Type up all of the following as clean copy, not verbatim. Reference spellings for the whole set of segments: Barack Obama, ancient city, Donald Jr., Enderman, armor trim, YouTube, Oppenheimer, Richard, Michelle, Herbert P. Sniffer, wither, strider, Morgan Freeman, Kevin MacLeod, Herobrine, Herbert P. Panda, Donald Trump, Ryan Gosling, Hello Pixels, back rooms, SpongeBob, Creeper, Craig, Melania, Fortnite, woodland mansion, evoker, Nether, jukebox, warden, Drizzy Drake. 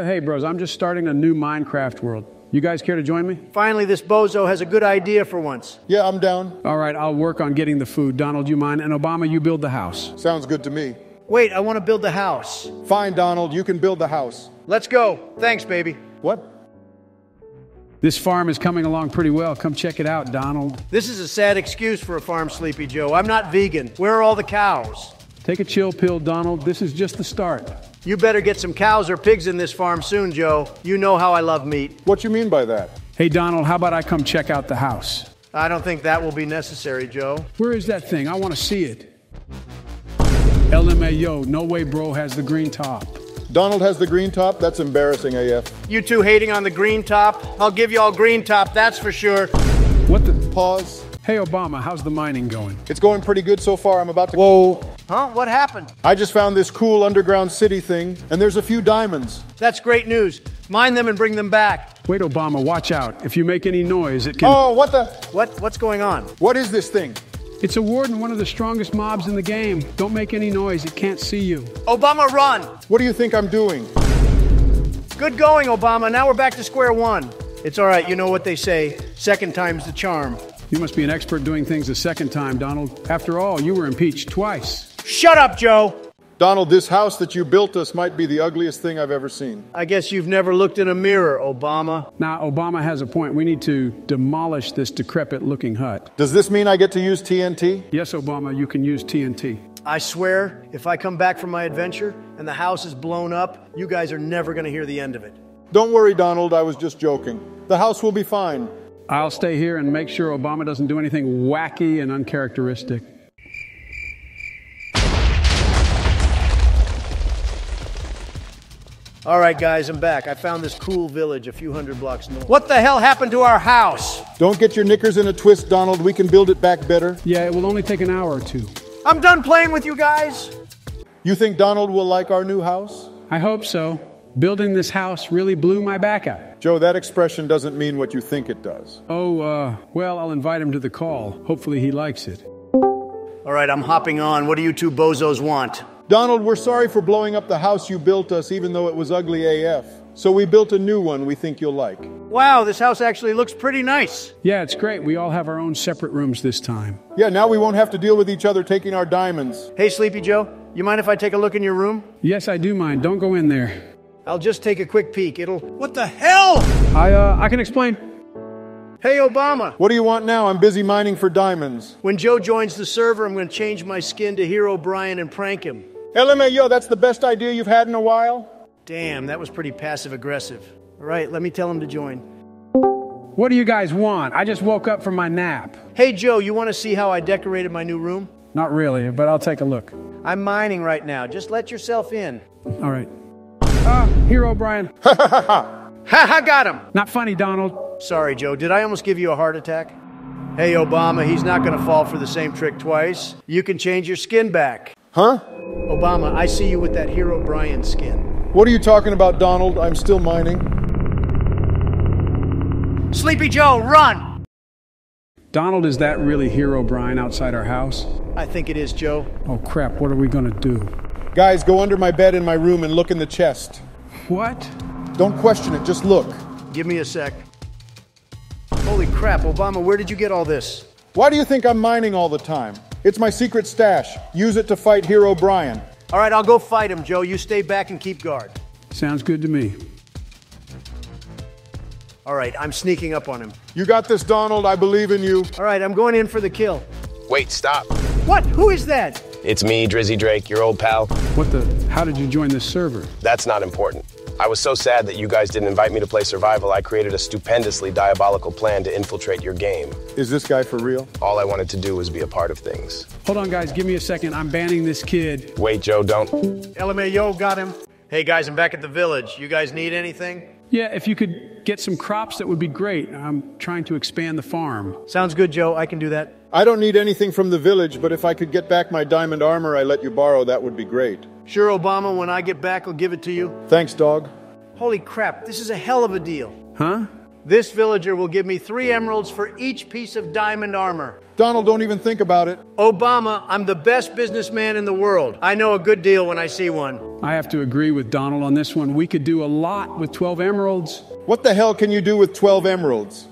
Hey bros, I'm just starting a new Minecraft world. You guys care to join me? Finally, this bozo has a good idea for once. Yeah, I'm down. All right, I'll work on getting the food. Donald, you mind? And Obama, you build the house. Sounds good to me. Wait, I want to build the house. Fine, Donald, you can build the house. Let's go. Thanks, baby. What? This farm is coming along pretty well. Come check it out, Donald. This is a sad excuse for a farm, Sleepy Joe. I'm not vegan. Where are all the cows? Take a chill pill, Donald. This is just the start. You better get some cows or pigs in this farm soon, Joe. You know how I love meat. What you mean by that? Hey, Donald, how about I come check out the house? I don't think that will be necessary, Joe. Where is that thing? I want to see it. LMAO, no way bro has the green top. Donald has the green top? That's embarrassing, AF. You two hating on the green top? I'll give you all green top, that's for sure. What the? Pause. Hey, Obama, how's the mining going? It's going pretty good so far. I'm about to... Whoa. Huh? What happened? I just found this cool underground city thing, and there's a few diamonds. That's great news. Mine them and bring them back. Wait, Obama, watch out. If you make any noise, it can... Oh, what the... What's going on? What is this thing? It's a warden, one of the strongest mobs in the game. Don't make any noise. It can't see you. Obama, run! What do you think I'm doing? Good going, Obama. Now we're back to square one. It's all right. You know what they say. Second time's the charm. You must be an expert doing things the second time, Donald. After all, you were impeached twice. Shut up, Joe! Donald, this house that you built us might be the ugliest thing I've ever seen. I guess you've never looked in a mirror, Obama. Now, Obama has a point. We need to demolish this decrepit-looking hut. Does this mean I get to use TNT? Yes, Obama, you can use TNT. I swear, if I come back from my adventure and the house is blown up, you guys are never going to hear the end of it. Don't worry, Donald. I was just joking. The house will be fine. I'll stay here and make sure Obama doesn't do anything wacky and uncharacteristic. All right, guys, I'm back. I found this cool village a few hundred blocks north. What the hell happened to our house? Don't get your knickers in a twist, Donald. We can build it back better. Yeah, it will only take an hour or two. I'm done playing with you guys. You think Donald will like our new house? I hope so. Building this house really blew my back out. Joe, that expression doesn't mean what you think it does. Oh, well, I'll invite him to the call. Hopefully he likes it. All right, I'm hopping on. What do you two bozos want? Donald, we're sorry for blowing up the house you built us, even though it was ugly AF. So we built a new one we think you'll like. Wow, this house actually looks pretty nice. Yeah, it's great. We all have our own separate rooms this time. Yeah, now we won't have to deal with each other taking our diamonds. Hey, Sleepy Joe, you mind if I take a look in your room? Yes, I do mind. Don't go in there. I'll just take a quick peek. It'll... What the hell? I can explain. Hey, Obama. What do you want now? I'm busy mining for diamonds. When Joe joins the server, I'm going to change my skin to Herobrine and prank him. LMAO, that's the best idea you've had in a while? Damn, that was pretty passive-aggressive. All right, let me tell him to join. What do you guys want? I just woke up from my nap. Hey, Joe, you want to see how I decorated my new room? Not really, but I'll take a look. I'm mining right now. Just let yourself in. All right. Herobrine. Ha ha ha ha. Ha ha, got him. Not funny, Donald. Sorry, Joe. Did I almost give you a heart attack? Hey, Obama, he's not going to fall for the same trick twice. You can change your skin back. Huh? Obama, I see you with that Herobrine skin. What are you talking about, Donald? I'm still mining. Sleepy Joe, run! Donald, is that really Herobrine outside our house? I think it is, Joe. Oh, crap. What are we going to do? Guys, go under my bed in my room and look in the chest. What? Don't question it. Just look. Give me a sec. Holy crap, Obama, where did you get all this? Why do you think I'm mining all the time? It's my secret stash. Use it to fight Herobrine. All right, I'll go fight him, Joe. You stay back and keep guard. Sounds good to me. All right, I'm sneaking up on him. You got this, Donald. I believe in you. All right, I'm going in for the kill. Wait, stop. What? Who is that? It's me, Drizzy Drake, your old pal. What the? How did you join this server? That's not important. I was so sad that you guys didn't invite me to play survival, I created a stupendously diabolical plan to infiltrate your game. Is this guy for real? All I wanted to do was be a part of things. Hold on, guys. Give me a second. I'm banning this kid. Wait, Joe, don't. LMAO, got him. Hey, guys, I'm back at the village. You guys need anything? Yeah, if you could get some crops, that would be great. I'm trying to expand the farm. Sounds good, Joe. I can do that. I don't need anything from the village, but if I could get back my diamond armor I let you borrow, that would be great. Sure, Obama, when I get back, I'll give it to you. Thanks, dog. Holy crap, this is a hell of a deal. Huh? This villager will give me 3 emeralds for each piece of diamond armor. Donald, don't even think about it. Obama, I'm the best businessman in the world. I know a good deal when I see one. I have to agree with Donald on this one. We could do a lot with 12 emeralds. What the hell can you do with 12 emeralds?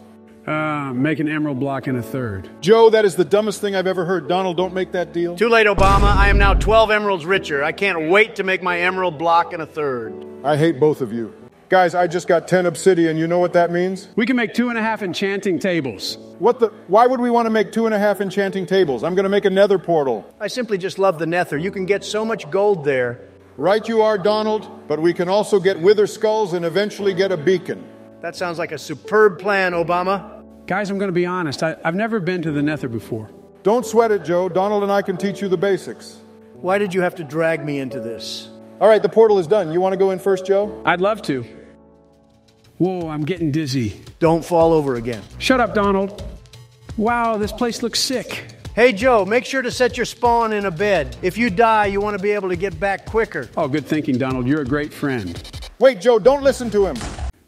Make an emerald block and a third. Joe, that is the dumbest thing I've ever heard. Donald, don't make that deal. Too late, Obama. I am now 12 emeralds richer. I can't wait to make my emerald block and a third. I hate both of you. Guys, I just got 10 obsidian. You know what that means? We can make 2.5 enchanting tables. What the? Why would we want to make 2.5 enchanting tables? I'm going to make a nether portal. I simply just love the nether. You can get so much gold there. Right you are, Donald, but we can also get wither skulls and eventually get a beacon. That sounds like a superb plan, Obama. Guys, I'm going to be honest. I've never been to the nether before. Don't sweat it, Joe. Donald and I can teach you the basics. Why did you have to drag me into this? All right, the portal is done. You want to go in first, Joe? I'd love to. Whoa, I'm getting dizzy. Don't fall over again. Shut up, Donald. Wow, this place looks sick. Hey, Joe, make sure to set your spawn in a bed. If you die, you want to be able to get back quicker. Oh, good thinking, Donald. You're a great friend. Wait, Joe, don't listen to him.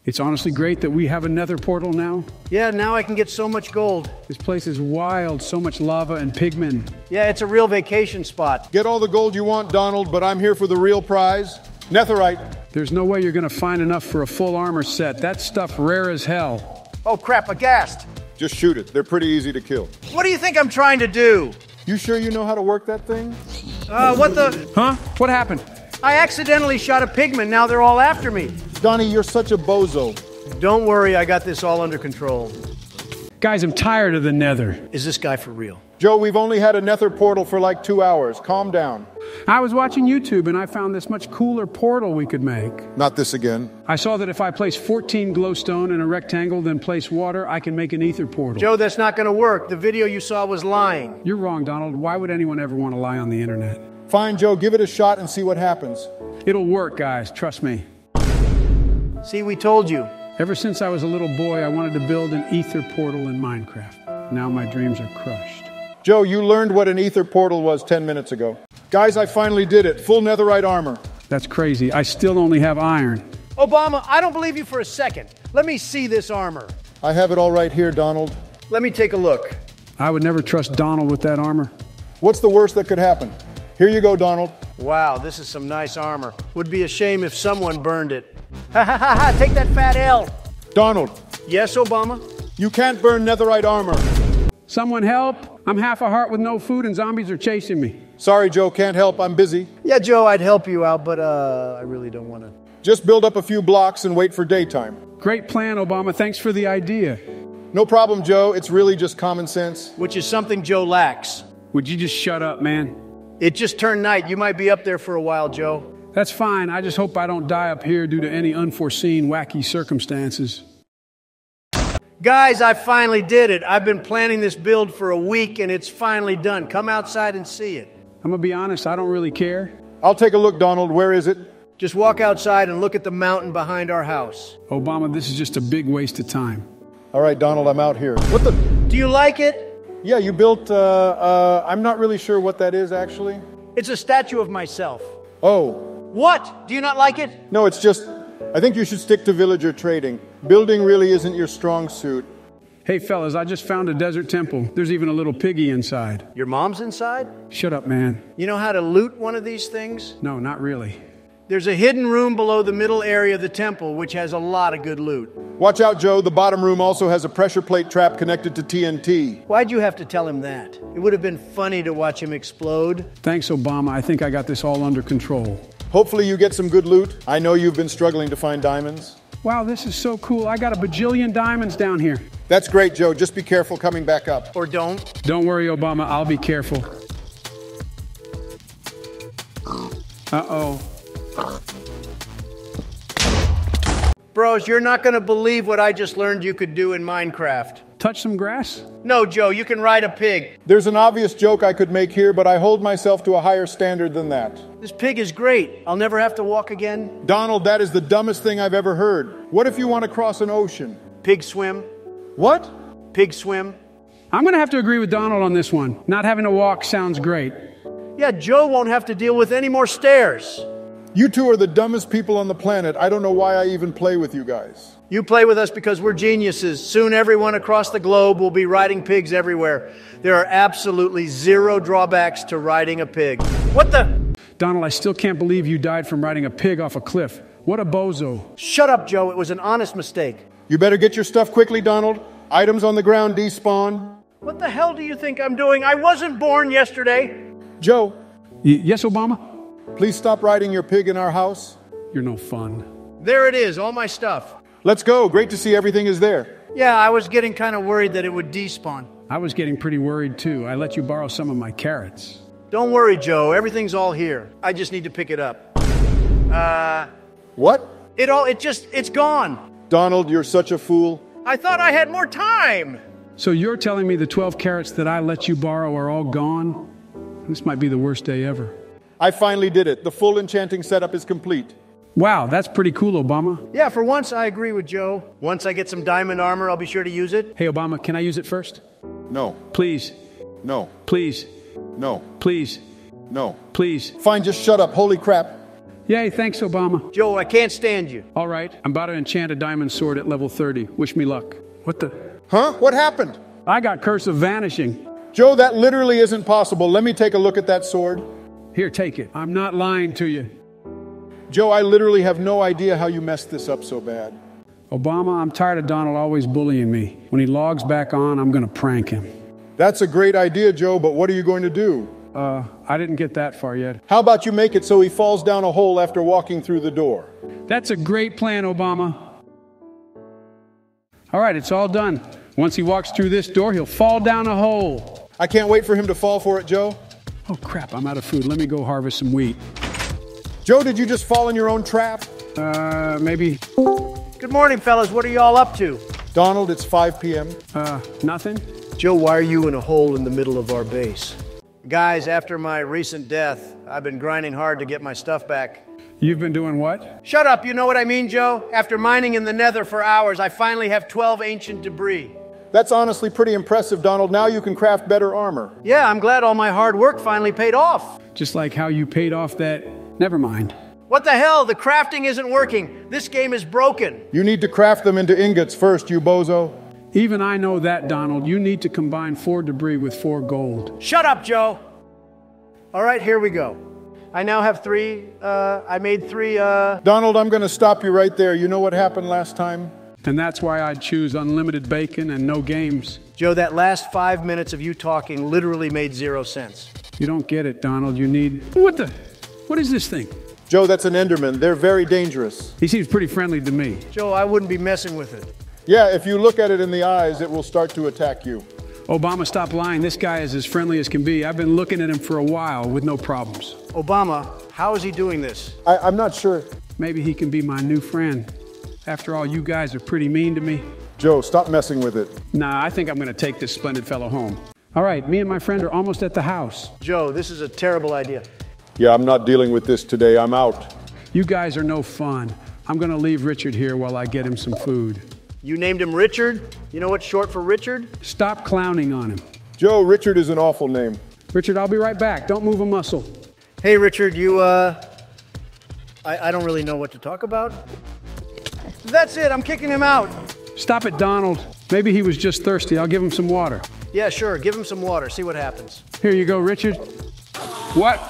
It's honestly great that we have another portal now. Yeah, now I can get so much gold. This place is wild, so much lava and pigmen. Yeah, it's a real vacation spot. Get all the gold you want, Donald, but I'm here for the real prize. Netherite. There's no way you're going to find enough for a full armor set. That stuff rare as hell. Oh, crap, aghast. Just shoot it. They're pretty easy to kill. What do you think I'm trying to do? You sure you know how to work that thing? What the? Huh? What happened? I accidentally shot a pigman. Now they're all after me. Donnie, you're such a bozo. Don't worry. I got this all under control. Guys, I'm tired of the nether. Is this guy for real? Joe, we've only had a nether portal for like 2 hours. Calm down. I was watching YouTube and I found this much cooler portal we could make. Not this again. I saw that if I place 14 glowstone in a rectangle, then place water, I can make an ether portal. Joe, that's not going to work. The video you saw was lying. You're wrong, Donald. Why would anyone ever want to lie on the internet? Fine, Joe. Give it a shot and see what happens. It'll work, guys. Trust me. See, we told you. Ever since I was a little boy, I wanted to build an ether portal in Minecraft. Now my dreams are crushed. Joe, you learned what an ether portal was 10 minutes ago. Guys, I finally did it. Full netherite armor. That's crazy. I still only have iron. Obama, I don't believe you for a second. Let me see this armor. I have it all right here, Donald. Let me take a look. I would never trust Donald with that armor. What's the worst that could happen? Here you go, Donald. Wow, this is some nice armor. Would be a shame if someone burned it. Ha ha ha ha, take that fat L. Donald. Yes, Obama? You can't burn netherite armor. Someone help. I'm half a heart with no food and zombies are chasing me. Sorry, Joe, can't help. I'm busy. Yeah, Joe, I'd help you out, but I really don't want to. Just build up a few blocks and wait for daytime. Great plan, Obama. Thanks for the idea. No problem, Joe. It's really just common sense. Which is something Joe lacks. Would you just shut up, man? It just turned night. You might be up there for a while, Joe. That's fine. I just hope I don't die up here due to any unforeseen wacky circumstances. Guys, I finally did it. I've been planning this build for a week and it's finally done. Come outside and see it. I'm going to be honest. I don't really care. I'll take a look, Donald. Where is it? Just walk outside and look at the mountain behind our house. Obama, this is just a big waste of time. All right, Donald, I'm out here. What the? Do you like it? Yeah, you built, I'm not really sure what that is, actually. It's a statue of myself. Oh. What? Do you not like it? No, it's just, I think you should stick to villager trading. Building really isn't your strong suit. Hey, fellas, I just found a desert temple. There's even a little piggy inside. Your mom's inside? Shut up, man. You know how to loot one of these things? No, not really. There's a hidden room below the middle area of the temple, which has a lot of good loot. Watch out, Joe. The bottom room also has a pressure plate trap connected to TNT. Why'd you have to tell him that? It would have been funny to watch him explode. Thanks, Obama. I think I got this all under control. Hopefully you get some good loot. I know you've been struggling to find diamonds. Wow, this is so cool. I got a bajillion diamonds down here. That's great, Joe. Just be careful coming back up. Or don't. Don't worry, Obama. I'll be careful. Uh-oh. Bros, you're not going to believe what I just learned you could do in Minecraft. Touch some grass? No, Joe, you can ride a pig. There's an obvious joke I could make here, but I hold myself to a higher standard than that. This pig is great. I'll never have to walk again. Donald, that is the dumbest thing I've ever heard. What if you want to cross an ocean? Pig swim. What? Pig swim. I'm going to have to agree with Donald on this one. Not having to walk sounds great. Yeah, Joe won't have to deal with any more stairs. You two are the dumbest people on the planet. I don't know why I even play with you guys. You play with us because we're geniuses. Soon everyone across the globe will be riding pigs everywhere. There are absolutely zero drawbacks to riding a pig. What the? Donald, I still can't believe you died from riding a pig off a cliff. What a bozo. Shut up, Joe. It was an honest mistake. You better get your stuff quickly, Donald. Items on the ground despawn. What the hell do you think I'm doing? I wasn't born yesterday. Joe. Yes, Obama? Please stop riding your pig in our house. You're no fun. There it is, all my stuff. Let's go. Great to see everything is there. Yeah, I was getting kind of worried that it would despawn. I was getting pretty worried, too. I let you borrow some of my carrots. Don't worry, Joe. Everything's all here. I just need to pick it up. What? It's gone. Donald, you're such a fool. I thought I had more time. So you're telling me the 12 carrots that I let you borrow are all gone? This might be the worst day ever. I finally did it. The full enchanting setup is complete. Wow, that's pretty cool, Obama. Yeah, for once I agree with Joe. Once I get some diamond armor, I'll be sure to use it. Hey, Obama, can I use it first? No. Please. No. Please. No. Please. No. Please. Fine, just shut up. Holy crap. Yay, thanks, Obama. Joe, I can't stand you. All right, I'm about to enchant a diamond sword at level 30. Wish me luck. What the? Huh? What happened? I got Curse of Vanishing. Joe, that literally isn't possible. Let me take a look at that sword. Here, take it. I'm not lying to you. Joe, I literally have no idea how you messed this up so bad. Obama, I'm tired of Donald always bullying me. When he logs back on, I'm going to prank him. That's a great idea, Joe, but what are you going to do? I didn't get that far yet. How about you make it so he falls down a hole after walking through the door? That's a great plan, Obama. All right, it's all done. Once he walks through this door, he'll fall down a hole. I can't wait for him to fall for it, Joe. Oh, crap, I'm out of food. Let me go harvest some wheat. Joe, did you just fall in your own trap? Maybe. Good morning, fellas. What are y'all up to? Donald, it's 5 p.m. Nothing. Joe, why are you in a hole in the middle of our base? Guys, after my recent death, I've been grinding hard to get my stuff back. You've been doing what? Shut up. You know what I mean, Joe? After mining in the Nether for hours, I finally have 12 ancient debris. That's honestly pretty impressive, Donald. Now you can craft better armor. Yeah, I'm glad all my hard work finally paid off. Just like how you paid off that... Never mind. What the hell? The crafting isn't working. This game is broken. You need to craft them into ingots first, you bozo. Even I know that, Donald. You need to combine 4 debris with 4 gold. Shut up, Joe. All right, here we go. I now have 3, Donald, I'm going to stop you right there. You know what happened last time? And that's why I'd choose unlimited bacon and no games. Joe, that last 5 minutes of you talking literally made 0 sense. You don't get it, Donald. You need... What the... What is this thing? Joe, that's an Enderman. They're very dangerous. He seems pretty friendly to me. Joe, I wouldn't be messing with it. Yeah, if you look at it in the eyes, it will start to attack you. Obama, stop lying. This guy is as friendly as can be. I've been looking at him for a while with no problems. Obama, how is he doing this? I'm not sure. Maybe he can be my new friend. After all, you guys are pretty mean to me. Joe, stop messing with it. Nah, I think I'm going to take this splendid fellow home. All right, me and my friend are almost at the house. Joe, this is a terrible idea. Yeah, I'm not dealing with this today. I'm out. You guys are no fun. I'm going to leave Richard here while I get him some food. You named him Richard? You know what's short for Richard? Stop clowning on him. Joe, Richard is an awful name. Richard, I'll be right back. Don't move a muscle. Hey, Richard, you, I don't really know what to talk about. That's it. I'm kicking him out. Stop it, Donald. Maybe he was just thirsty. I'll give him some water. Yeah, sure. Give him some water. See what happens. Here you go, Richard. What?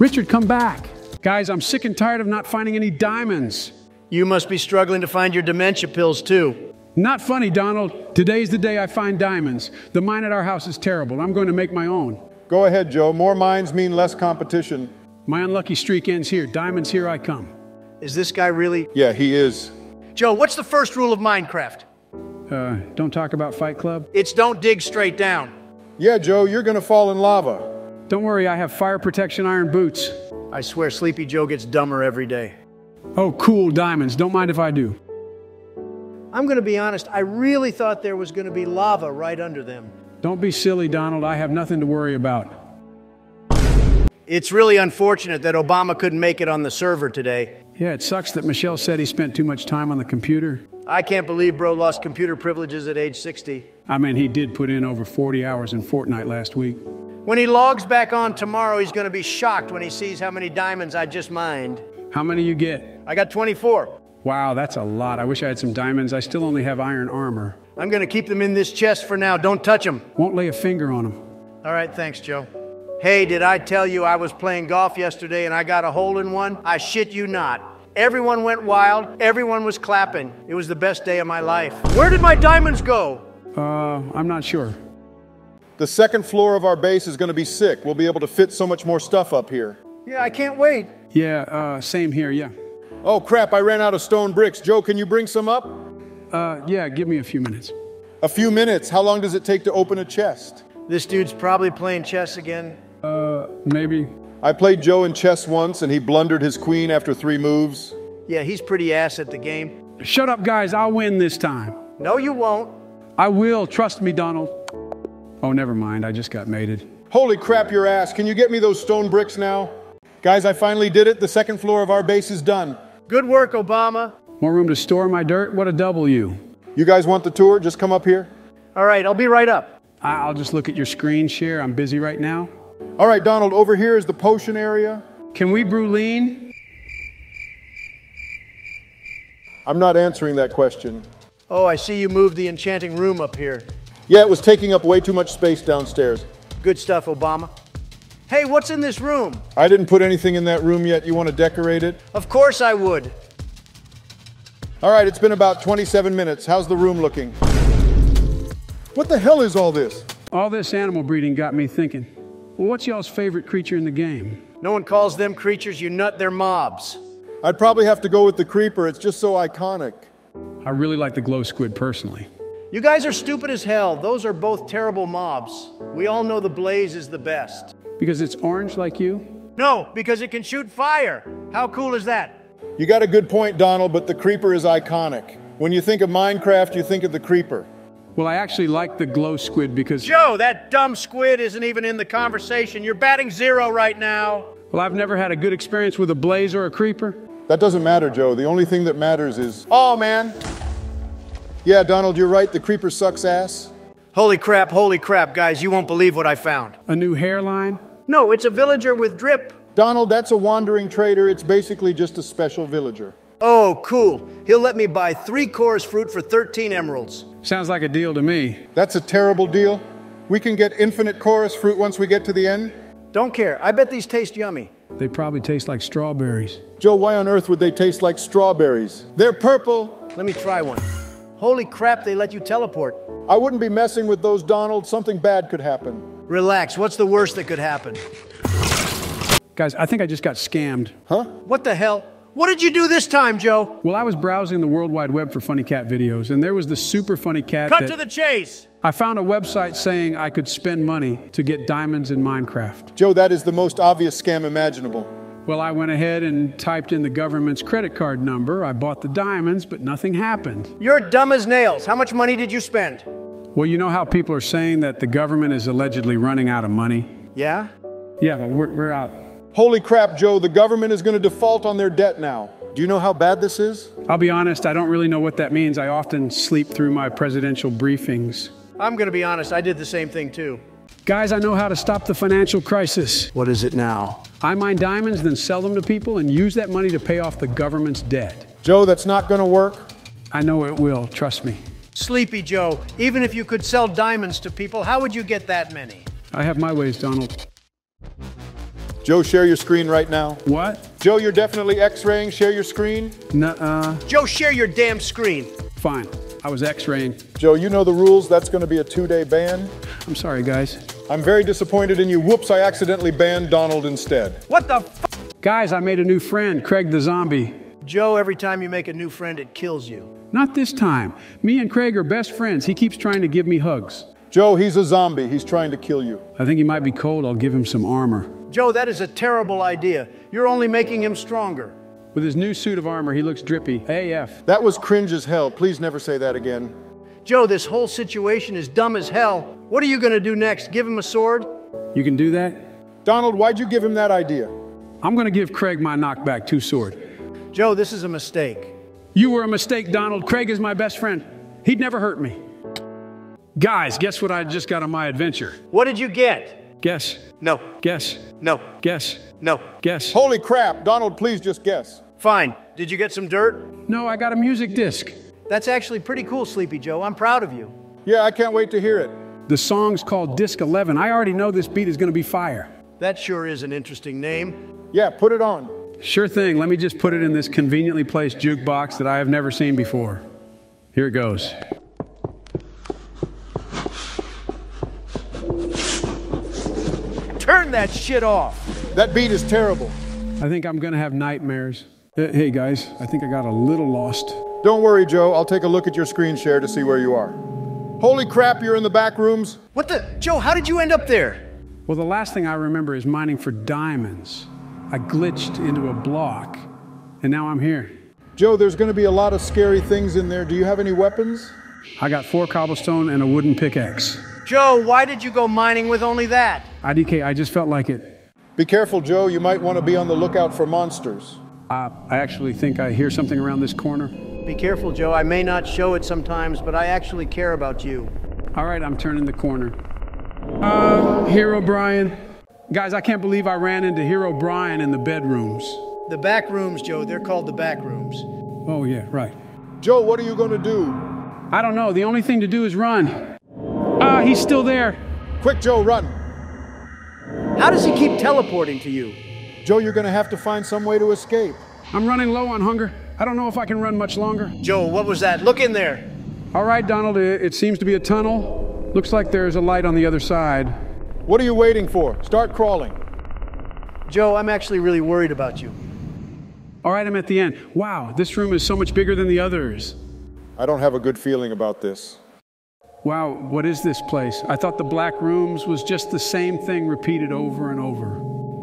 Richard, come back. Guys, I'm sick and tired of not finding any diamonds. You must be struggling to find your dementia pills, too. Not funny, Donald. Today's the day I find diamonds. The mine at our house is terrible. I'm going to make my own. Go ahead, Joe. More mines mean less competition. My unlucky streak ends here. Diamonds, here I come. Is this guy really? Yeah, he is. Joe, what's the first rule of Minecraft? Don't talk about Fight Club. It's don't dig straight down. Yeah, Joe, you're gonna fall in lava. Don't worry, I have fire protection iron boots. I swear Sleepy Joe gets dumber every day. Oh, cool, diamonds. Don't mind if I do. I'm gonna be honest, I really thought there was gonna be lava right under them. Don't be silly, Donald. I have nothing to worry about. It's really unfortunate that Obama couldn't make it on the server today. Yeah, it sucks that Michelle said he spent too much time on the computer. I can't believe bro lost computer privileges at age 60. I mean, he did put in over 40 hours in Fortnite last week. When he logs back on tomorrow, he's going to be shocked when he sees how many diamonds I just mined. How many you get? I got 24. Wow, that's a lot. I wish I had some diamonds. I still only have iron armor. I'm gonna keep them in this chest for now. Don't touch them. Won't lay a finger on them. All right, thanks, Joe. Hey, did I tell you I was playing golf yesterday and I got a hole in one? I shit you not. Everyone went wild, everyone was clapping. It was the best day of my life. Where did my diamonds go? I'm not sure. The second floor of our base is gonna be sick. We'll be able to fit so much more stuff up here. Yeah, I can't wait. Yeah, same here, yeah. Oh crap, I ran out of stone bricks. Joe, can you bring some up? Yeah, give me a few minutes. A few minutes? How long does it take to open a chest? This dude's probably playing chess again. Maybe. I played Joe in chess once, and he blundered his queen after 3 moves. Yeah, he's pretty ass at the game. Shut up, guys. I'll win this time. No, you won't. I will. Trust me, Donald. Oh, never mind. I just got mated. Holy crap, your ass. Can you get me those stone bricks now? Guys, I finally did it. The second floor of our base is done. Good work, Obama. More room to store my dirt? What a W. You guys want the tour? Just come up here. All right, I'll be right up. I'll just look at your screen share. I'm busy right now. All right, Donald, over here is the potion area. Can we brew lean? I'm not answering that question. Oh, I see you moved the enchanting room up here. Yeah, it was taking up way too much space downstairs. Good stuff, Obama. Hey, what's in this room? I didn't put anything in that room yet. You want to decorate it? Of course I would. All right, it's been about 27 minutes. How's the room looking? What the hell is all this? All this animal breeding got me thinking. Well, what's y'all's favorite creature in the game? No one calls them creatures, you nut, they're mobs. I'd probably have to go with the Creeper, it's just so iconic. I really like the Glow Squid personally. You guys are stupid as hell, those are both terrible mobs. We all know the Blaze is the best. Because it's orange like you? No, because it can shoot fire. How cool is that? You got a good point, Donald, but the Creeper is iconic. When you think of Minecraft, you think of the Creeper. Well, I actually like the Glow Squid because... Joe, that dumb squid isn't even in the conversation. You're batting zero right now. Well, I've never had a good experience with a Blaze or a Creeper. That doesn't matter, Joe. The only thing that matters is... Oh, man. Yeah, Donald, you're right. The Creeper sucks ass. Holy crap, guys. You won't believe what I found. A new hairline? No, it's a villager with drip. Donald, that's a wandering trader. It's basically just a special villager. Oh, cool. He'll let me buy 3 cores fruit for 13 emeralds. Sounds like a deal to me. That's a terrible deal. We can get infinite chorus fruit once we get to the end. Don't care. I bet these taste yummy. They probably taste like strawberries. Joe, why on earth would they taste like strawberries? They're purple. Let me try one. Holy crap, they let you teleport. I wouldn't be messing with those, Donald. Something bad could happen. Relax. What's the worst that could happen? Guys, I think I just got scammed. Huh? What the hell? What did you do this time, Joe? Well, I was browsing the World Wide Web for funny cat videos, and there was the super funny cat. Cut to the chase! I found a website saying I could spend money to get diamonds in Minecraft. Joe, that is the most obvious scam imaginable. Well, I went ahead and typed in the government's credit card number. I bought the diamonds, but nothing happened. You're dumb as nails. How much money did you spend? Well, you know how people are saying that the government is allegedly running out of money? Yeah? Yeah, we're out. Holy crap, Joe, the government is going to default on their debt now. Do you know how bad this is? I'll be honest, I don't really know what that means. I often sleep through my presidential briefings. I'm going to be honest, I did the same thing too. Guys, I know how to stop the financial crisis. What is it now? I mine diamonds, then sell them to people and use that money to pay off the government's debt. Joe, that's not going to work. I know it will, trust me. Sleepy Joe, even if you could sell diamonds to people, how would you get that many? I have my ways, Donald. Joe, share your screen right now. What? Joe, you're definitely x-raying. Share your screen. Nuh-uh. Joe, share your damn screen. Fine. I was x-raying. Joe, you know the rules. That's going to be a 2-day ban. I'm sorry, guys. I'm very disappointed in you. Whoops, I accidentally banned Donald instead. What the f? Guys, I made a new friend, Craig the Zombie. Joe, every time you make a new friend, it kills you. Not this time. Me and Craig are best friends. He keeps trying to give me hugs. Joe, he's a zombie. He's trying to kill you. I think he might be cold. I'll give him some armor. Joe, that is a terrible idea. You're only making him stronger. With his new suit of armor, he looks drippy AF. That was cringe as hell. Please never say that again. Joe, this whole situation is dumb as hell. What are you going to do next? Give him a sword? You can do that? Donald, why'd you give him that idea? I'm going to give Craig my knockback 2 sword. Joe, this is a mistake. You were a mistake, Donald. Craig is my best friend. He'd never hurt me. Guys, guess what I just got on my adventure? What did you get? Guess. No. Guess. No. Guess. No. Guess. Holy crap, Donald, please just guess. Fine. Did you get some dirt? No, I got a music disc. That's actually pretty cool, Sleepy Joe. I'm proud of you. Yeah, I can't wait to hear it. The song's called Disc 11. I already know this beat is going to be fire. That sure is an interesting name. Yeah, put it on. Sure thing. Let me just put it in this conveniently placed jukebox that I have never seen before. Here it goes. Turn that shit off. That beat is terrible. I think I'm gonna have nightmares. Hey guys, I think I got a little lost. Don't worry, Joe. I'll take a look at your screen share to see where you are. Holy crap, you're in the back rooms. What the? Joe, how did you end up there? Well, the last thing I remember is mining for diamonds. I glitched into a block, and now I'm here. Joe, there's gonna be a lot of scary things in there. Do you have any weapons? I got 4 cobblestone and a wooden pickaxe. Joe, why did you go mining with only that? IDK, I just felt like it. Be careful, Joe. You might want to be on the lookout for monsters. I actually think I hear something around this corner. Be careful, Joe. I may not show it sometimes, but I actually care about you. All right, I'm turning the corner. Herobrine. Guys, I can't believe I ran into Herobrine in the bedrooms. The back rooms, Joe. They're called the back rooms. Oh, yeah, right. Joe, what are you going to do? I don't know. The only thing to do is run. He's still there. Quick, Joe, run. How does he keep teleporting to you? Joe, you're gonna have to find some way to escape. I'm running low on hunger. I don't know if I can run much longer. Joe, what was that? Look in there. All right, Donald, it seems to be a tunnel. Looks like there's a light on the other side. What are you waiting for? Start crawling. Joe, I'm actually really worried about you. All right, I'm at the end. Wow, this room is so much bigger than the others. I don't have a good feeling about this. Wow, what is this place? I thought the Black Rooms was just the same thing repeated over and over.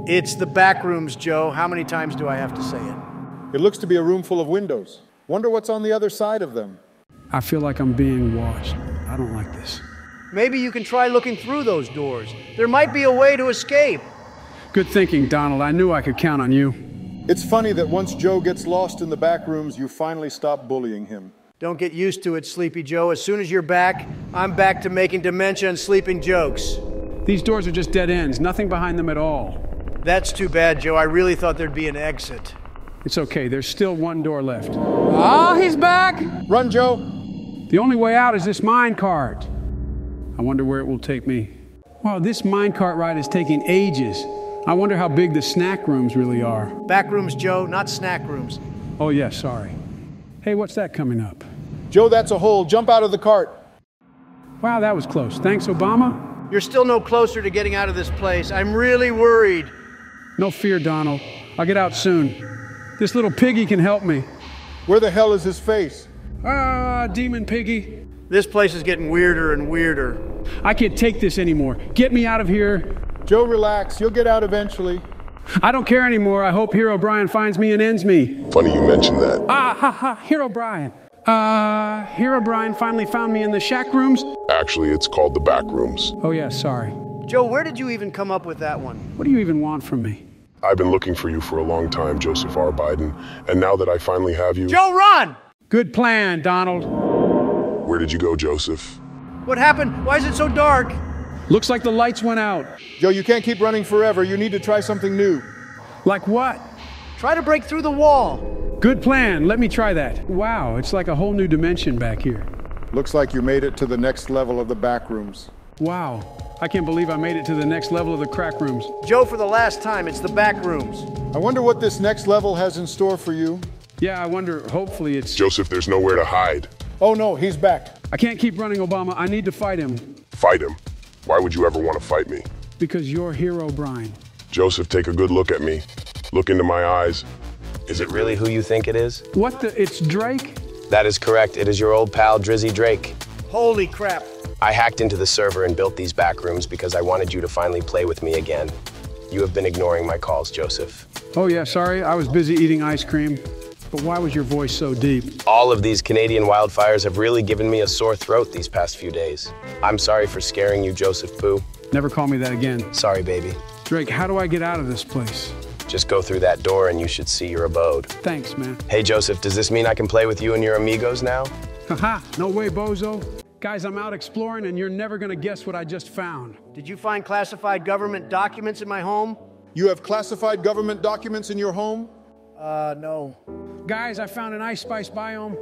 It's the back rooms, Joe. How many times do I have to say it? It looks to be a room full of windows. Wonder what's on the other side of them. I feel like I'm being watched. I don't like this. Maybe you can try looking through those doors. There might be a way to escape. Good thinking, Donald. I knew I could count on you. It's funny that once Joe gets lost in the back rooms, you finally stop bullying him. Don't get used to it, Sleepy Joe. As soon as you're back, I'm back to making dementia and sleeping jokes. These doors are just dead ends, nothing behind them at all. That's too bad, Joe. I really thought there'd be an exit. It's okay, there's still one door left. Ah, he's back! Run, Joe! The only way out is this minecart. I wonder where it will take me. Wow, this minecart ride is taking ages. I wonder how big the snack rooms really are. Back rooms, Joe, not snack rooms. Oh, yeah, sorry. Hey, what's that coming up? Joe, that's a hole. Jump out of the cart. Wow, that was close. Thanks, Obama. You're still no closer to getting out of this place. I'm really worried. No fear, Donald. I'll get out soon. This little piggy can help me. Where the hell is his face? Ah, demon piggy. This place is getting weirder and weirder. I can't take this anymore. Get me out of here. Joe, relax. You'll get out eventually. I don't care anymore. I hope Herobrine finds me and ends me. Funny you mentioned that. Ah, ha, ha, Herobrine. Herobrine finally found me in the shack rooms. Actually, it's called the back rooms. Oh, yeah, sorry. Joe, where did you even come up with that one? What do you even want from me? I've been looking for you for a long time, Joseph R. Biden. And now that I finally have you... Joe, run! Good plan, Donald. Where did you go, Joseph? What happened? Why is it so dark? Looks like the lights went out. Joe, you can't keep running forever. You need to try something new. Like what? Try to break through the wall. Good plan. Let me try that. Wow, it's like a whole new dimension back here. Looks like you made it to the next level of the back rooms. Wow, I can't believe I made it to the next level of the crack rooms. Joe, for the last time, it's the back rooms. I wonder what this next level has in store for you. Yeah, I wonder. Hopefully it's... Joseph, there's nowhere to hide. Oh no, he's back. I can't keep running, Obama. I need to fight him. Fight him? Why would you ever want to fight me? Because you're Herobrine. Joseph, take a good look at me. Look into my eyes. Is it really who you think it is? What the? It's Drake? That is correct. It is your old pal, Drizzy Drake. Holy crap. I hacked into the server and built these back rooms because I wanted you to finally play with me again. You have been ignoring my calls, Joseph. Oh, yeah, sorry. I was busy eating ice cream. But why was your voice so deep? All of these Canadian wildfires have really given me a sore throat these past few days. I'm sorry for scaring you, Joseph Boo. Never call me that again. Sorry, baby. Drake, how do I get out of this place? Just go through that door and you should see your abode. Thanks, man. Hey, Joseph, does this mean I can play with you and your amigos now? Haha, no way, bozo. Guys, I'm out exploring and you're never gonna guess what I just found. Did you find classified government documents in my home? You have classified government documents in your home? No. Guys, I found an ice spice biome.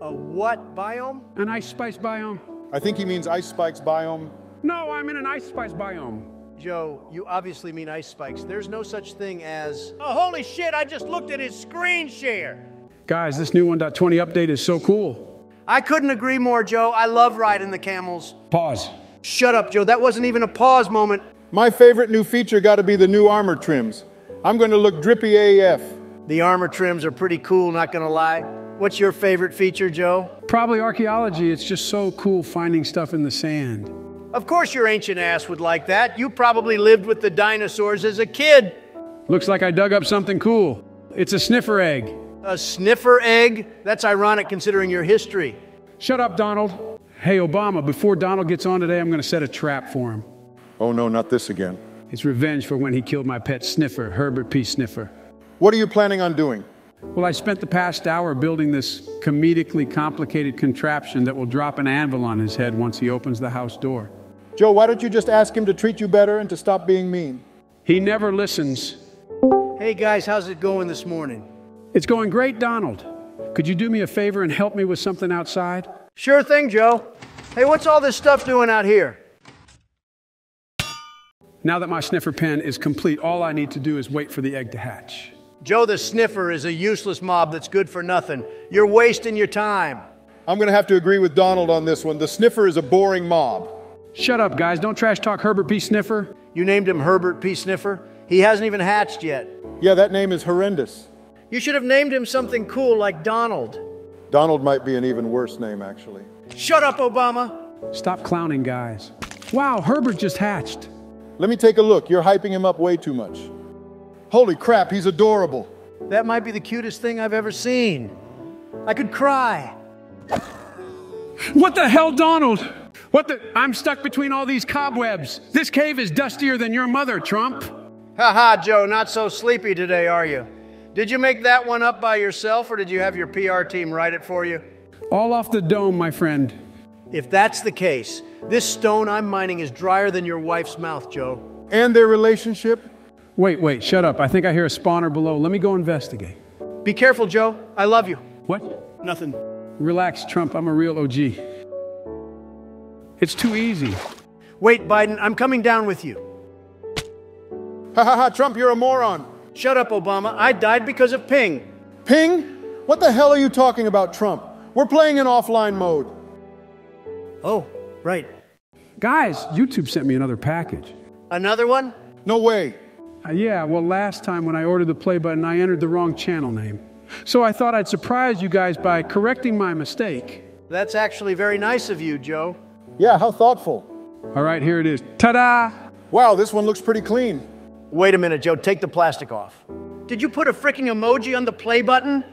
A what biome? An ice spice biome. I think he means ice spikes biome. No, I'm in an ice spice biome. Joe, you obviously mean ice spikes. There's no such thing as... Oh, holy shit, I just looked at his screen share. Guys, this new 1.20 update is so cool. I couldn't agree more, Joe. I love riding the camels. Pause. Shut up, Joe. That wasn't even a pause moment. My favorite new feature got to be the new armor trims. I'm going to look drippy AF. The armor trims are pretty cool, not going to lie. What's your favorite feature, Joe? Probably archaeology. It's just so cool finding stuff in the sand. Of course your ancient ass would like that. You probably lived with the dinosaurs as a kid. Looks like I dug up something cool. It's a sniffer egg. A sniffer egg? That's ironic considering your history. Shut up, Donald. Hey, Obama, before Donald gets on today, I'm gonna set a trap for him. Oh no, not this again. It's revenge for when he killed my pet sniffer, Herbert P. Sniffer. What are you planning on doing? Well, I spent the past hour building this comedically complicated contraption that will drop an anvil on his head once he opens the house door. Joe, why don't you just ask him to treat you better and to stop being mean? He never listens. Hey guys, how's it going this morning? It's going great, Donald. Could you do me a favor and help me with something outside? Sure thing, Joe. Hey, what's all this stuff doing out here? Now that my sniffer pen is complete, all I need to do is wait for the egg to hatch. Joe the sniffer is a useless mob that's good for nothing. You're wasting your time. I'm gonna have to agree with Donald on this one. The sniffer is a boring mob. Shut up, guys. Don't trash talk Herbert P. Sniffer. You named him Herbert P. Sniffer? He hasn't even hatched yet. Yeah, that name is horrendous. You should have named him something cool like Donald. Donald might be an even worse name, actually. Shut up, Obama. Stop clowning, guys. Wow, Herbert just hatched. Let me take a look. You're hyping him up way too much. Holy crap, he's adorable. That might be the cutest thing I've ever seen. I could cry. What the hell, Donald? What the? I'm stuck between all these cobwebs. This cave is dustier than your mother, Trump. Haha, Joe, not so sleepy today, are you? Did you make that one up by yourself, or did you have your PR team write it for you? All off the dome, my friend. If that's the case, this stone I'm mining is drier than your wife's mouth, Joe. And their relationship? Wait, shut up. I think I hear a spawner below. Let me go investigate. Be careful, Joe. I love you. What? Nothing. Relax, Trump. I'm a real OG. It's too easy. Wait, Biden, I'm coming down with you. Ha ha ha, Trump, you're a moron. Shut up, Obama. I died because of ping. Ping? What the hell are you talking about, Trump? We're playing in offline mode. Oh, right. Guys, YouTube sent me another package. Another one? No way. Yeah, well, last time when I ordered the play button, I entered the wrong channel name. So I thought I'd surprise you guys by correcting my mistake. That's actually very nice of you, Joe. Yeah, how thoughtful. All right, here it is. Ta-da! Wow, this one looks pretty clean. Wait a minute, Joe. Take the plastic off. Did you put a freaking emoji on the play button?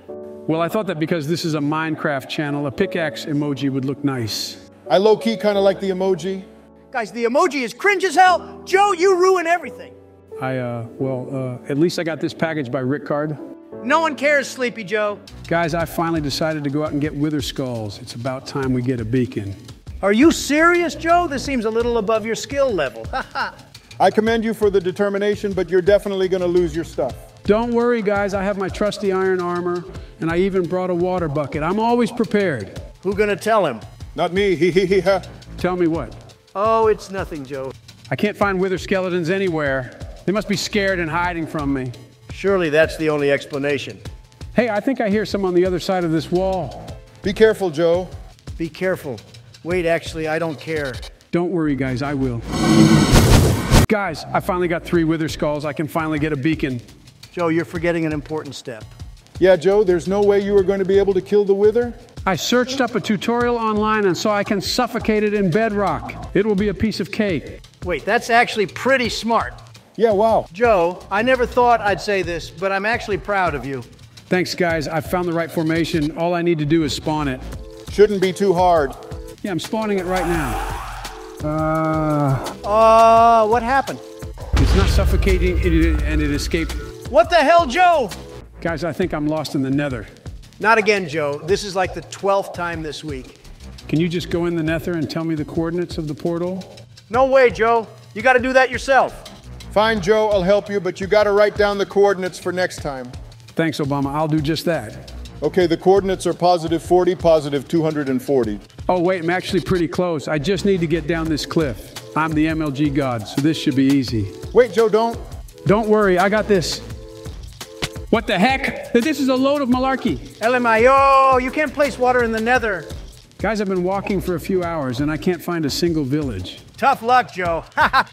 Well, I thought that because this is a Minecraft channel, a pickaxe emoji would look nice. I low-key kind of like the emoji. Guys, the emoji is cringe as hell. Joe, you ruin everything. At least I got this package by Richard. No one cares, Sleepy Joe. Guys, I finally decided to go out and get wither skulls. It's about time we get a beacon. Are you serious, Joe? This seems a little above your skill level. I commend you for the determination, but you're definitely gonna lose your stuff. Don't worry, guys. I have my trusty iron armor, and I even brought a water bucket. I'm always prepared. Who gonna tell him? Not me, hee-hee-hee-ha. Tell me what? Oh, it's nothing, Joe. I can't find wither skeletons anywhere. They must be scared and hiding from me. Surely that's the only explanation. Hey, I think I hear some on the other side of this wall. Be careful, Joe. Be careful. Wait, actually, I don't care. Don't worry, guys, I will. Guys, I finally got 3 wither skulls. I can finally get a beacon. Joe, you're forgetting an important step. Yeah, Joe, there's no way you were going to be able to kill the wither? I searched up a tutorial online and saw I can suffocate it in bedrock. It will be a piece of cake. Wait, that's actually pretty smart. Yeah, wow. Joe, I never thought I'd say this, but I'm actually proud of you. Thanks, guys. I found the right formation. All I need to do is spawn it. Shouldn't be too hard. Yeah, I'm spawning it right now. What happened? It's not suffocating, and it escaped. What the hell, Joe? Guys, I think I'm lost in the Nether. Not again, Joe. This is like the 12th time this week. Can you just go in the Nether and tell me the coordinates of the portal? No way, Joe. You gotta do that yourself. Fine, Joe, I'll help you, but you gotta write down the coordinates for next time. Thanks, Obama. I'll do just that. Okay, the coordinates are positive 40, positive 240. Oh, wait, I'm actually pretty close. I just need to get down this cliff. I'm the MLG god, so this should be easy. Wait, Joe, don't. Don't worry, I got this. What the heck? This is a load of malarkey. LMIO, you can't place water in the Nether. Guys, I've been walking for a few hours and I can't find a single village. Tough luck, Joe.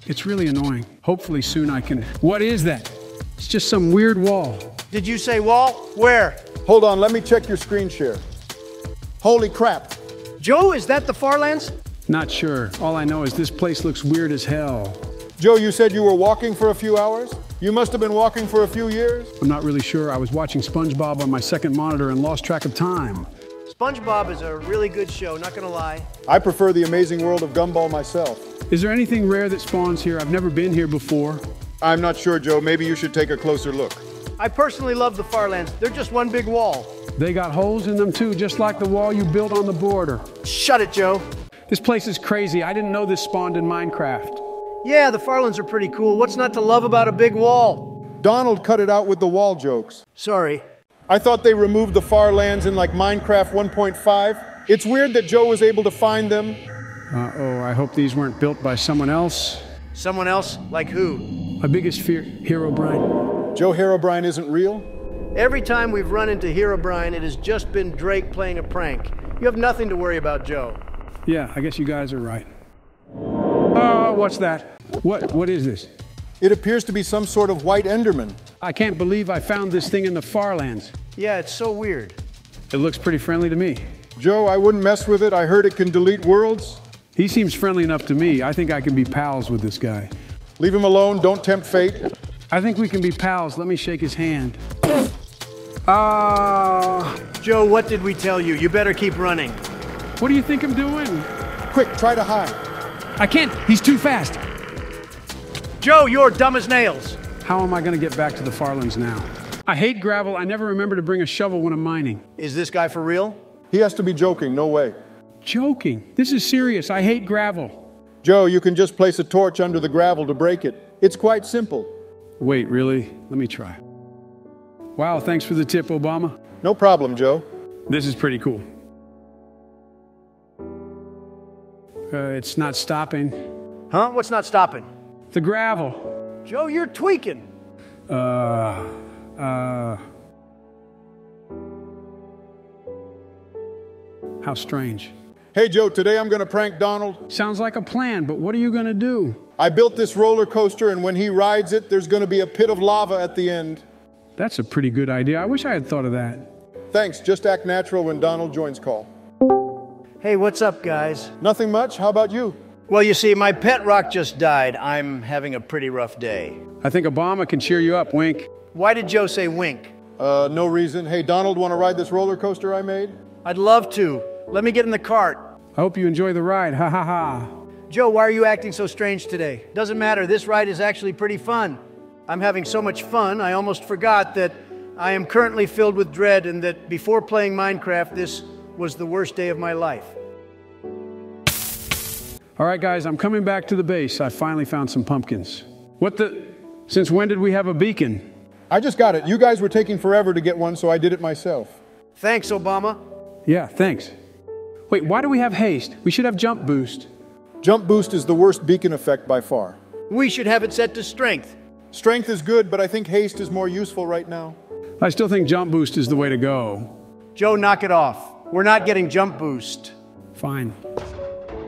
It's really annoying. Hopefully soon I can... What is that? It's just some weird wall. Did you say wall? Where? Hold on, let me check your screen share. Holy crap. Joe, is that the Farlands? Not sure. All I know is this place looks weird as hell. Joe, you said you were walking for a few hours? You must have been walking for a few years? I'm not really sure. I was watching SpongeBob on my second monitor and lost track of time. SpongeBob is a really good show, not gonna lie. I prefer The Amazing World of Gumball myself. Is there anything rare that spawns here? I've never been here before. I'm not sure, Joe. Maybe you should take a closer look. I personally love the Farlands. They're just one big wall. They got holes in them too, just like the wall you built on the border. Shut it, Joe. This place is crazy. I didn't know this spawned in Minecraft. Yeah, the Farlands are pretty cool. What's not to love about a big wall? Donald cut it out with the wall jokes. Sorry. I thought they removed the Farlands in like Minecraft 1.5. It's weird that Joe was able to find them. Uh-oh, I hope these weren't built by someone else. Someone else? Like who? My biggest fear, Herobrine. Joe, Herobrine isn't real? Every time we've run into Herobrine, it has just been Drake playing a prank. You have nothing to worry about, Joe. Yeah, I guess you guys are right. Oh, what's that? What is this? It appears to be some sort of white Enderman. I can't believe I found this thing in the Farlands. Yeah, it's so weird. It looks pretty friendly to me. Joe, I wouldn't mess with it. I heard it can delete worlds. He seems friendly enough to me. I think I can be pals with this guy. Leave him alone. Don't tempt fate. I think we can be pals. Let me shake his hand. Joe, what did we tell you? You better keep running. What do you think I'm doing? Quick, try to hide. I can't. He's too fast. Joe, you're dumb as nails. How am I going to get back to the Farlands now? I hate gravel. I never remember to bring a shovel when I'm mining. Is this guy for real? He has to be joking. No way. Joking? This is serious. I hate gravel. Joe, you can just place a torch under the gravel to break it. It's quite simple. Wait, really? Let me try. Wow, thanks for the tip, Obama. No problem, Joe. This is pretty cool. It's not stopping. Huh? What's not stopping? The gravel. Joe, you're tweaking. How strange. Hey, Joe, today I'm going to prank Donald. Sounds like a plan, but what are you going to do? I built this roller coaster, and when he rides it, there's going to be a pit of lava at the end. That's a pretty good idea. I wish I had thought of that. Thanks. Just act natural when Donald joins call. Hey, what's up, guys? Nothing much. How about you? Well, you see, my pet rock just died. I'm having a pretty rough day. I think Obama can cheer you up, wink. Why did Joe say wink? No reason. Hey, Donald, want to ride this roller coaster I made? I'd love to. Let me get in the cart. I hope you enjoy the ride. Ha ha ha. Joe, why are you acting so strange today? Doesn't matter. This ride is actually pretty fun. I'm having so much fun, I almost forgot that I am currently filled with dread and that before playing Minecraft, this was the worst day of my life. All right, guys, I'm coming back to the base. I finally found some pumpkins. What the? Since when did we have a beacon? I just got it. You guys were taking forever to get one, so I did it myself. Thanks, Obama. Yeah, thanks. Wait, why do we have haste? We should have jump boost. Jump boost is the worst beacon effect by far. We should have it set to strength. Strength is good, but I think haste is more useful right now. I still think jump boost is the way to go. Joe, knock it off. We're not getting jump boost. Fine.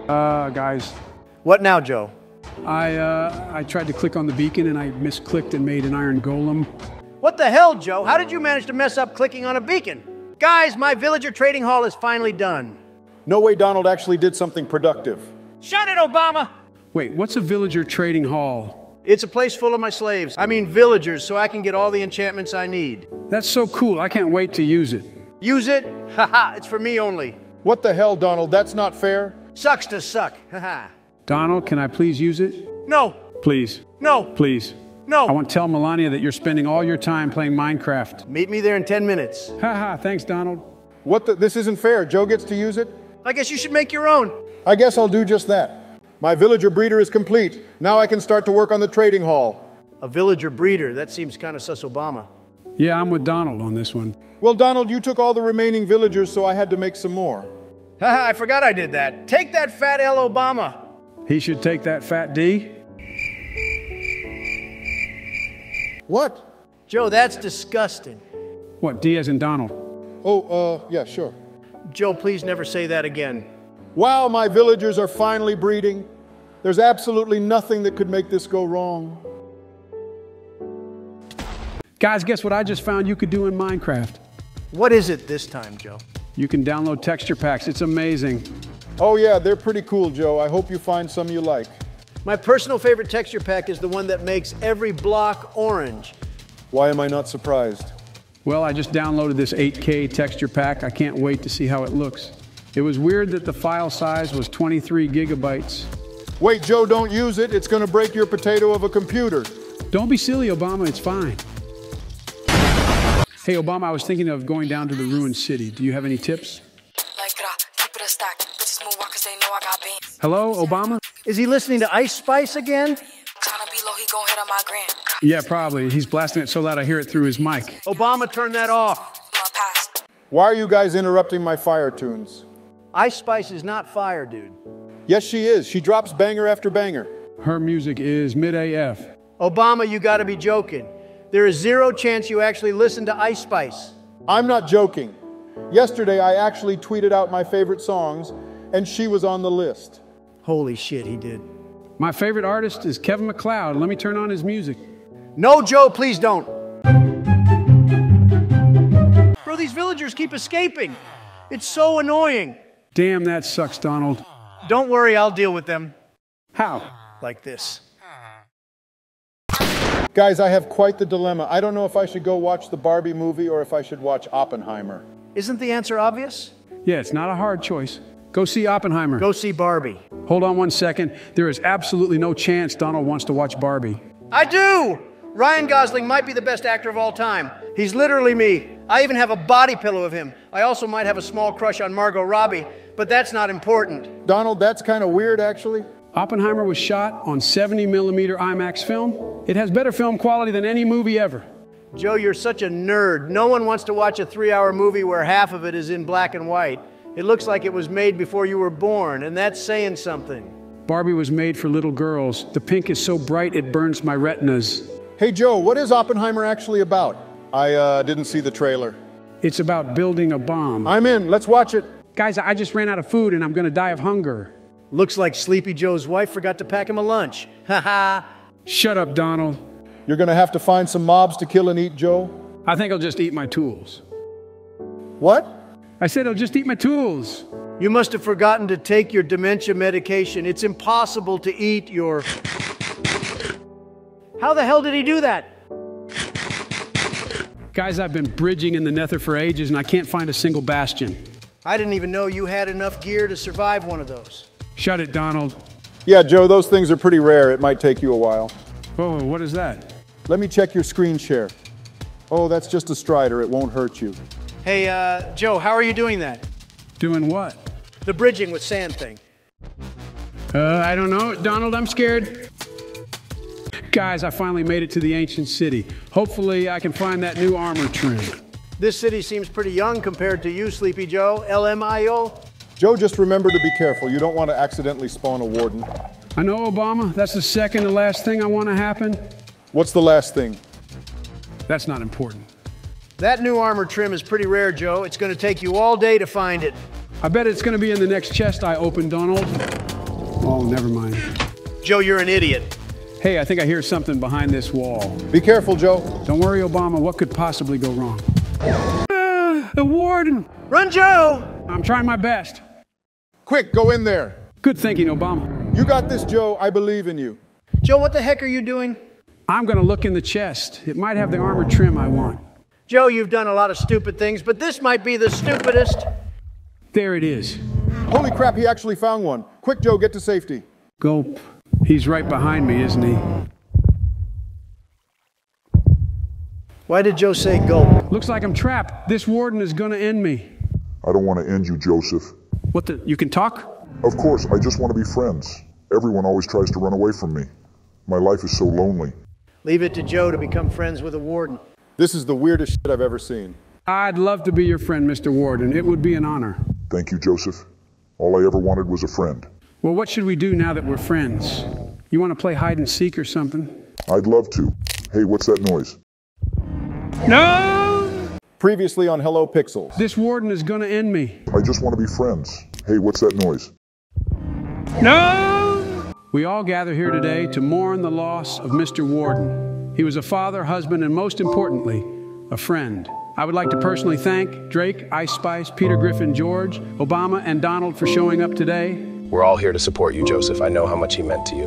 Guys. What now, Joe? I tried to click on the beacon and I misclicked and made an iron golem. What the hell, Joe? How did you manage to mess up clicking on a beacon? Guys, my villager trading hall is finally done. No way Donald actually did something productive. Shut it, Obama! Wait, what's a villager trading hall? It's a place full of my slaves. I mean villagers, so I can get all the enchantments I need. That's so cool. I can't wait to use it. Use it? Haha, it's for me only. What the hell, Donald? That's not fair. Sucks to suck. Haha. Donald, can I please use it? No. Please. No. Please. No. I want to tell Melania that you're spending all your time playing Minecraft. Meet me there in 10 minutes. Haha, thanks, Donald. What the? This isn't fair. Joe gets to use it? I guess you should make your own. I guess I'll do just that. My villager breeder is complete. Now I can start to work on the trading hall. A villager breeder, that seems kind of sus Obama. Yeah, I'm with Donald on this one. Well, Donald, you took all the remaining villagers, so I had to make some more. Haha, I forgot I did that. Take that fat L Obama. He should take that fat D. What? Joe, that's disgusting. What, D as in Donald? Oh, yeah, sure. Joe, please never say that again. Wow, my villagers are finally breeding. There's absolutely nothing that could make this go wrong. Guys, guess what I just found you could do in Minecraft. What is it this time, Joe? You can download texture packs. It's amazing. Oh yeah, they're pretty cool, Joe. I hope you find some you like. My personal favorite texture pack is the one that makes every block orange. Why am I not surprised? Well, I just downloaded this 8K texture pack. I can't wait to see how it looks. It was weird that the file size was 23 gigabytes. Wait, Joe, don't use it. It's gonna break your potato of a computer. Don't be silly, Obama. It's fine. Hey, Obama, I was thinking of going down to the ruined city. Do you have any tips? Hello, Obama? Is he listening to Ice Spice again? Yeah, probably. He's blasting it so loud I hear it through his mic. Obama, turn that off. Why are you guys interrupting my fire tunes? Ice Spice is not fire, dude. Yes, she is. She drops banger after banger. Her music is mid-AF. Obama, you gotta be joking. There is zero chance you actually listen to Ice Spice. I'm not joking. Yesterday, I actually tweeted out my favorite songs, and she was on the list. Holy shit, he did. My favorite artist is Kevin MacLeod. Let me turn on his music. No, Joe, please don't. Bro, these villagers keep escaping. It's so annoying. Damn, that sucks, Donald. Don't worry, I'll deal with them. How? Like this. Guys, I have quite the dilemma. I don't know if I should go watch the Barbie movie or if I should watch Oppenheimer. Isn't the answer obvious? Yeah, it's not a hard choice. Go see Oppenheimer. Go see Barbie. Hold on one second. There is absolutely no chance Donald wants to watch Barbie. I do! Ryan Gosling might be the best actor of all time. He's literally me. I even have a body pillow of him. I also might have a small crush on Margot Robbie, but that's not important. Donald, that's kind of weird, actually. Oppenheimer was shot on 70mm IMAX film. It has better film quality than any movie ever. Joe, you're such a nerd. No one wants to watch a 3-hour movie where half of it is in black and white. It looks like it was made before you were born, and that's saying something. Barbie was made for little girls. The pink is so bright it burns my retinas. Hey Joe, what is Oppenheimer actually about? I didn't see the trailer. It's about building a bomb. I'm in, let's watch it. Guys, I just ran out of food and I'm gonna die of hunger. Looks like Sleepy Joe's wife forgot to pack him a lunch. Ha ha. Shut up, Donald. You're gonna have to find some mobs to kill and eat, Joe. I think I'll just eat my tools. What? I said I'll just eat my tools. You must have forgotten to take your dementia medication. It's impossible to eat your... How the hell did he do that? Guys, I've been bridging in the Nether for ages and I can't find a single bastion. I didn't even know you had enough gear to survive one of those. Shut it, Donald. Yeah, Joe, those things are pretty rare. It might take you a while. Whoa, what is that? Let me check your screen share. Oh, that's just a strider. It won't hurt you. Hey, Joe, how are you doing that? Doing what? The bridging with sand thing. I don't know, Donald. I'm scared. Guys, I finally made it to the ancient city. Hopefully, I can find that new armor trim. This city seems pretty young compared to you, Sleepy Joe. LMIO. Joe, just remember to be careful. You don't want to accidentally spawn a warden. I know, Obama. That's the second to last thing I want to happen. What's the last thing? That's not important. That new armor trim is pretty rare, Joe. It's going to take you all day to find it. I bet it's going to be in the next chest I open, Donald. Oh, never mind. Joe, you're an idiot. Hey, I think I hear something behind this wall. Be careful, Joe. Don't worry, Obama. What could possibly go wrong? The warden! Run, Joe! I'm trying my best. Quick, go in there. Good thinking, Obama. You got this, Joe. I believe in you. Joe, what the heck are you doing? I'm gonna look in the chest. It might have the armor trim I want. Joe, you've done a lot of stupid things, but this might be the stupidest. There it is. Holy crap, he actually found one. Quick, Joe, get to safety. Gulp. He's right behind me, isn't he? Why did Joe say gulp? Looks like I'm trapped. This warden is gonna end me. I don't want to end you, Joseph. What the? You can talk? Of course, I just want to be friends. Everyone always tries to run away from me. My life is so lonely. Leave it to Joe to become friends with a warden. This is the weirdest shit I've ever seen. I'd love to be your friend, Mr. Warden. It would be an honor. Thank you, Joseph. All I ever wanted was a friend. Well, what should we do now that we're friends? You want to play hide and seek or something? I'd love to. Hey, what's that noise? No! Previously on Hello Pixels. This warden is gonna end me. I just want to be friends. Hey, what's that noise? No! We all gather here today to mourn the loss of Mr. Warden. He was a father, husband, and most importantly, a friend. I would like to personally thank Drake, Ice Spice, Peter Griffin, George, Obama, and Donald for showing up today. We're all here to support you, Joseph. I know how much he meant to you.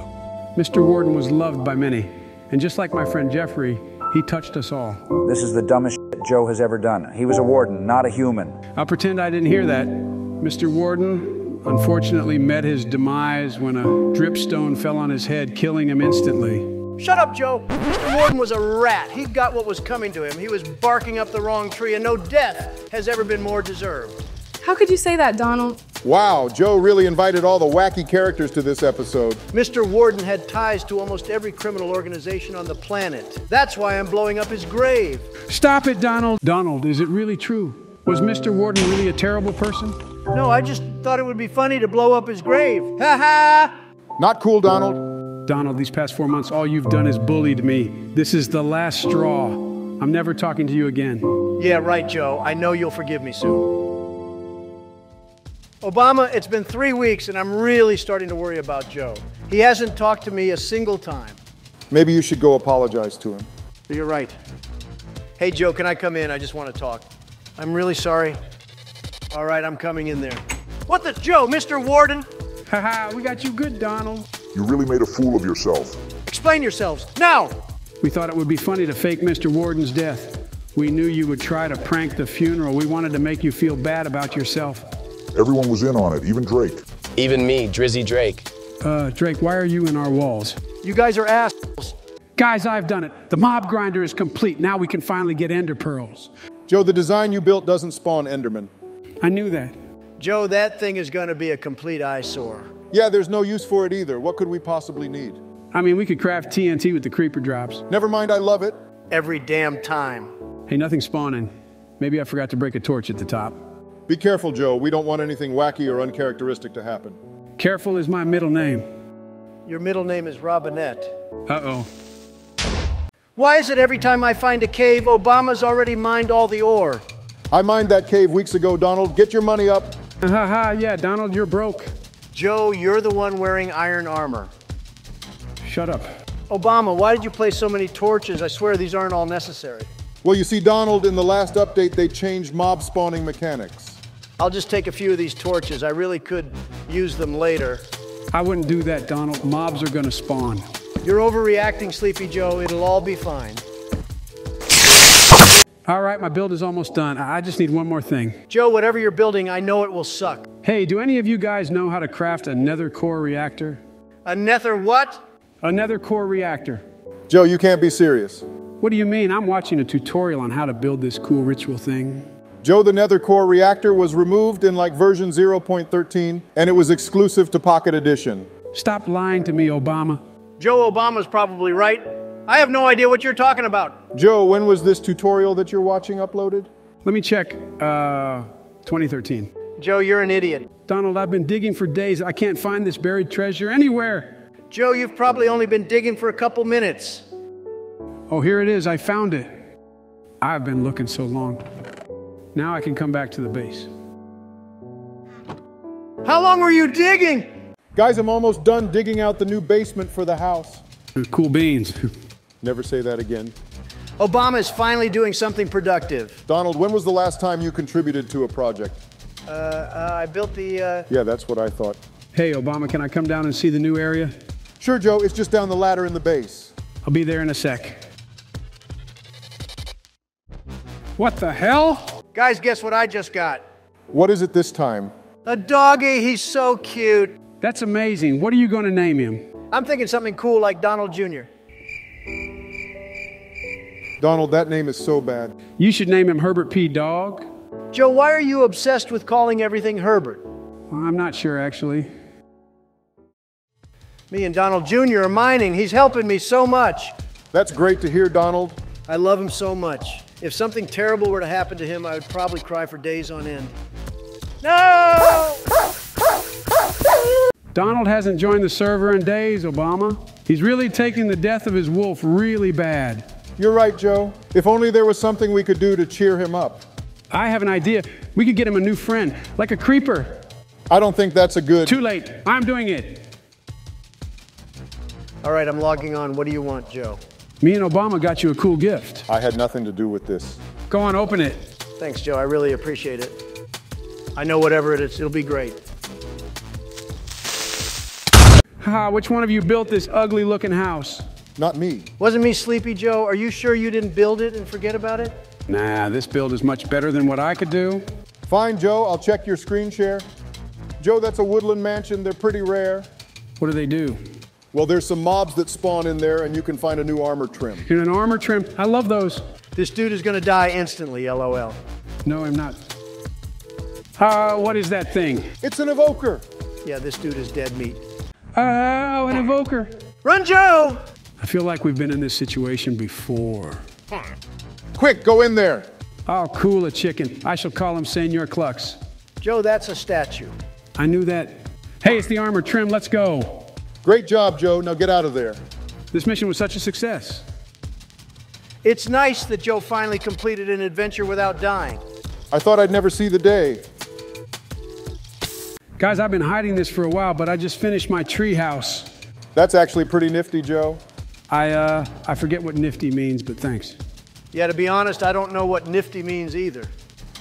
Mr. Warden was loved by many, and just like my friend Jeffrey, he touched us all. This is the dumbest shit Joe has ever done. He was a warden, not a human. I'll pretend I didn't hear that. Mr. Warden unfortunately met his demise when a dripstone fell on his head, killing him instantly. Shut up, Joe. Mr. Warden was a rat. He got what was coming to him. He was barking up the wrong tree, and no death has ever been more deserved. How could you say that, Donald? Wow, Joe really invited all the wacky characters to this episode. Mr. Warden had ties to almost every criminal organization on the planet. That's why I'm blowing up his grave. Stop it, Donald. Donald, is it really true? Was Mr. Warden really a terrible person? No, I just thought it would be funny to blow up his grave. Ha ha! Not cool, Donald. Donald, these past 4 months, all you've done is bullied me. This is the last straw. I'm never talking to you again. Yeah, right, Joe. I know you'll forgive me soon. Obama, it's been 3 weeks, and I'm really starting to worry about Joe. He hasn't talked to me a single time. Maybe you should go apologize to him. You're right. Hey, Joe, can I come in? I just want to talk. I'm really sorry. All right, I'm coming in there. What the, Joe, Mr. Warden? Haha, we got you good, Donald. You really made a fool of yourself. Explain yourselves, now! We thought it would be funny to fake Mr. Warden's death. We knew you would try to prank the funeral. We wanted to make you feel bad about yourself. Everyone was in on it, even Drake. Even me, Drizzy Drake. Drake, why are you in our walls? You guys are assholes. Guys, I've done it. The mob grinder is complete. Now we can finally get ender pearls. Joe, the design you built doesn't spawn Enderman. I knew that. Joe, that thing is gonna be a complete eyesore. Yeah, there's no use for it either. What could we possibly need? I mean, we could craft TNT with the Creeper drops. Never mind, I love it. Every damn time. Hey, nothing's spawning. Maybe I forgot to break a torch at the top. Be careful, Joe. We don't want anything wacky or uncharacteristic to happen. Careful is my middle name. Your middle name is Robinette. Uh-oh. Why is it every time I find a cave, Obama's already mined all the ore? I mined that cave weeks ago, Donald. Get your money up. Ha, yeah, Donald, you're broke. Joe, you're the one wearing iron armor. Shut up. Obama, why did you place so many torches? I swear these aren't all necessary. Well, you see, Donald, in the last update, they changed mob spawning mechanics. I'll just take a few of these torches. I really could use them later. I wouldn't do that, Donald. Mobs are gonna spawn. You're overreacting, Sleepy Joe. It'll all be fine. All right, my build is almost done. I just need one more thing. Joe, whatever you're building, I know it will suck. Hey, do any of you guys know how to craft a nether core reactor? A nether what? A nether core reactor. Joe, you can't be serious. What do you mean? I'm watching a tutorial on how to build this cool ritual thing. Joe, the nether core reactor was removed in like version 0.13, and it was exclusive to Pocket Edition. Stop lying to me, Obama. Joe, Obama's probably right. I have no idea what you're talking about. Joe, when was this tutorial that you're watching uploaded? Let me check, 2013. Joe, you're an idiot. Donald, I've been digging for days. I can't find this buried treasure anywhere. Joe, you've probably only been digging for a couple minutes. Oh, here it is. I found it. I've been looking so long. Now I can come back to the base. How long were you digging? Guys, I'm almost done digging out the new basement for the house. Cool beans. Never say that again. Obama is finally doing something productive. Donald, when was the last time you contributed to a project? I built the... Yeah, that's what I thought. Hey, Obama, can I come down and see the new area? Sure, Joe. It's just down the ladder in the base. I'll be there in a sec. What the hell? Guys, guess what I just got? What is it this time? A doggy. He's so cute. That's amazing. What are you going to name him? I'm thinking something cool like Donald Jr. Donald, that name is so bad. You should name him Herbert P. Dog. Joe, why are you obsessed with calling everything Herbert? Well, I'm not sure, actually. Me and Donald Jr. are mining. He's helping me so much. That's great to hear, Donald. I love him so much. If something terrible were to happen to him, I would probably cry for days on end. No! Donald hasn't joined the server in days, Obama. He's really taking the death of his wolf really bad. You're right, Joe. If only there was something we could do to cheer him up. I have an idea. We could get him a new friend, like a creeper. I don't think that's a good... Too late. I'm doing it. All right, I'm logging on. What do you want, Joe? Me and Obama got you a cool gift. I had nothing to do with this. Go on, open it. Thanks, Joe. I really appreciate it. I know whatever it is, it'll be great. Haha, which one of you built this ugly looking house? Not me. Wasn't me, Sleepy Joe. Are you sure you didn't build it and forget about it? Nah, this build is much better than what I could do. Fine, Joe. I'll check your screen share. Joe, that's a woodland mansion. They're pretty rare. What do they do? Well, there's some mobs that spawn in there, and you can find a new armor trim. And an armor trim? I love those. This dude is gonna die instantly, LOL. No, I'm not. What is that thing? It's an evoker. Yeah, this dude is dead meat. Oh, an evoker. Run, Joe! I feel like we've been in this situation before. Quick, go in there. Oh, cool, a chicken. I shall call him Senor Clucks. Joe, that's a statue. I knew that. Hey, it's the armor trim, let's go. Great job, Joe. Now get out of there. This mission was such a success. It's nice that Joe finally completed an adventure without dying. I thought I'd never see the day. Guys, I've been hiding this for a while, but I just finished my tree house. That's actually pretty nifty, Joe. I forget what nifty means, but thanks. Yeah, to be honest, I don't know what nifty means either.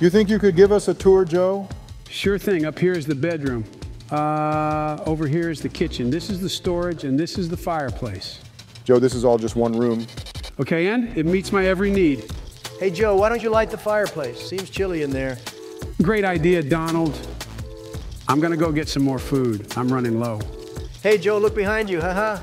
You think you could give us a tour, Joe? Sure thing. Up here is the bedroom. Over here is the kitchen. This is the storage, and this is the fireplace. Joe, this is all just one room. Okay, and it meets my every need. Hey, Joe, why don't you light the fireplace? Seems chilly in there. Great idea, Donald. I'm gonna go get some more food. I'm running low. Hey, Joe, look behind you, haha.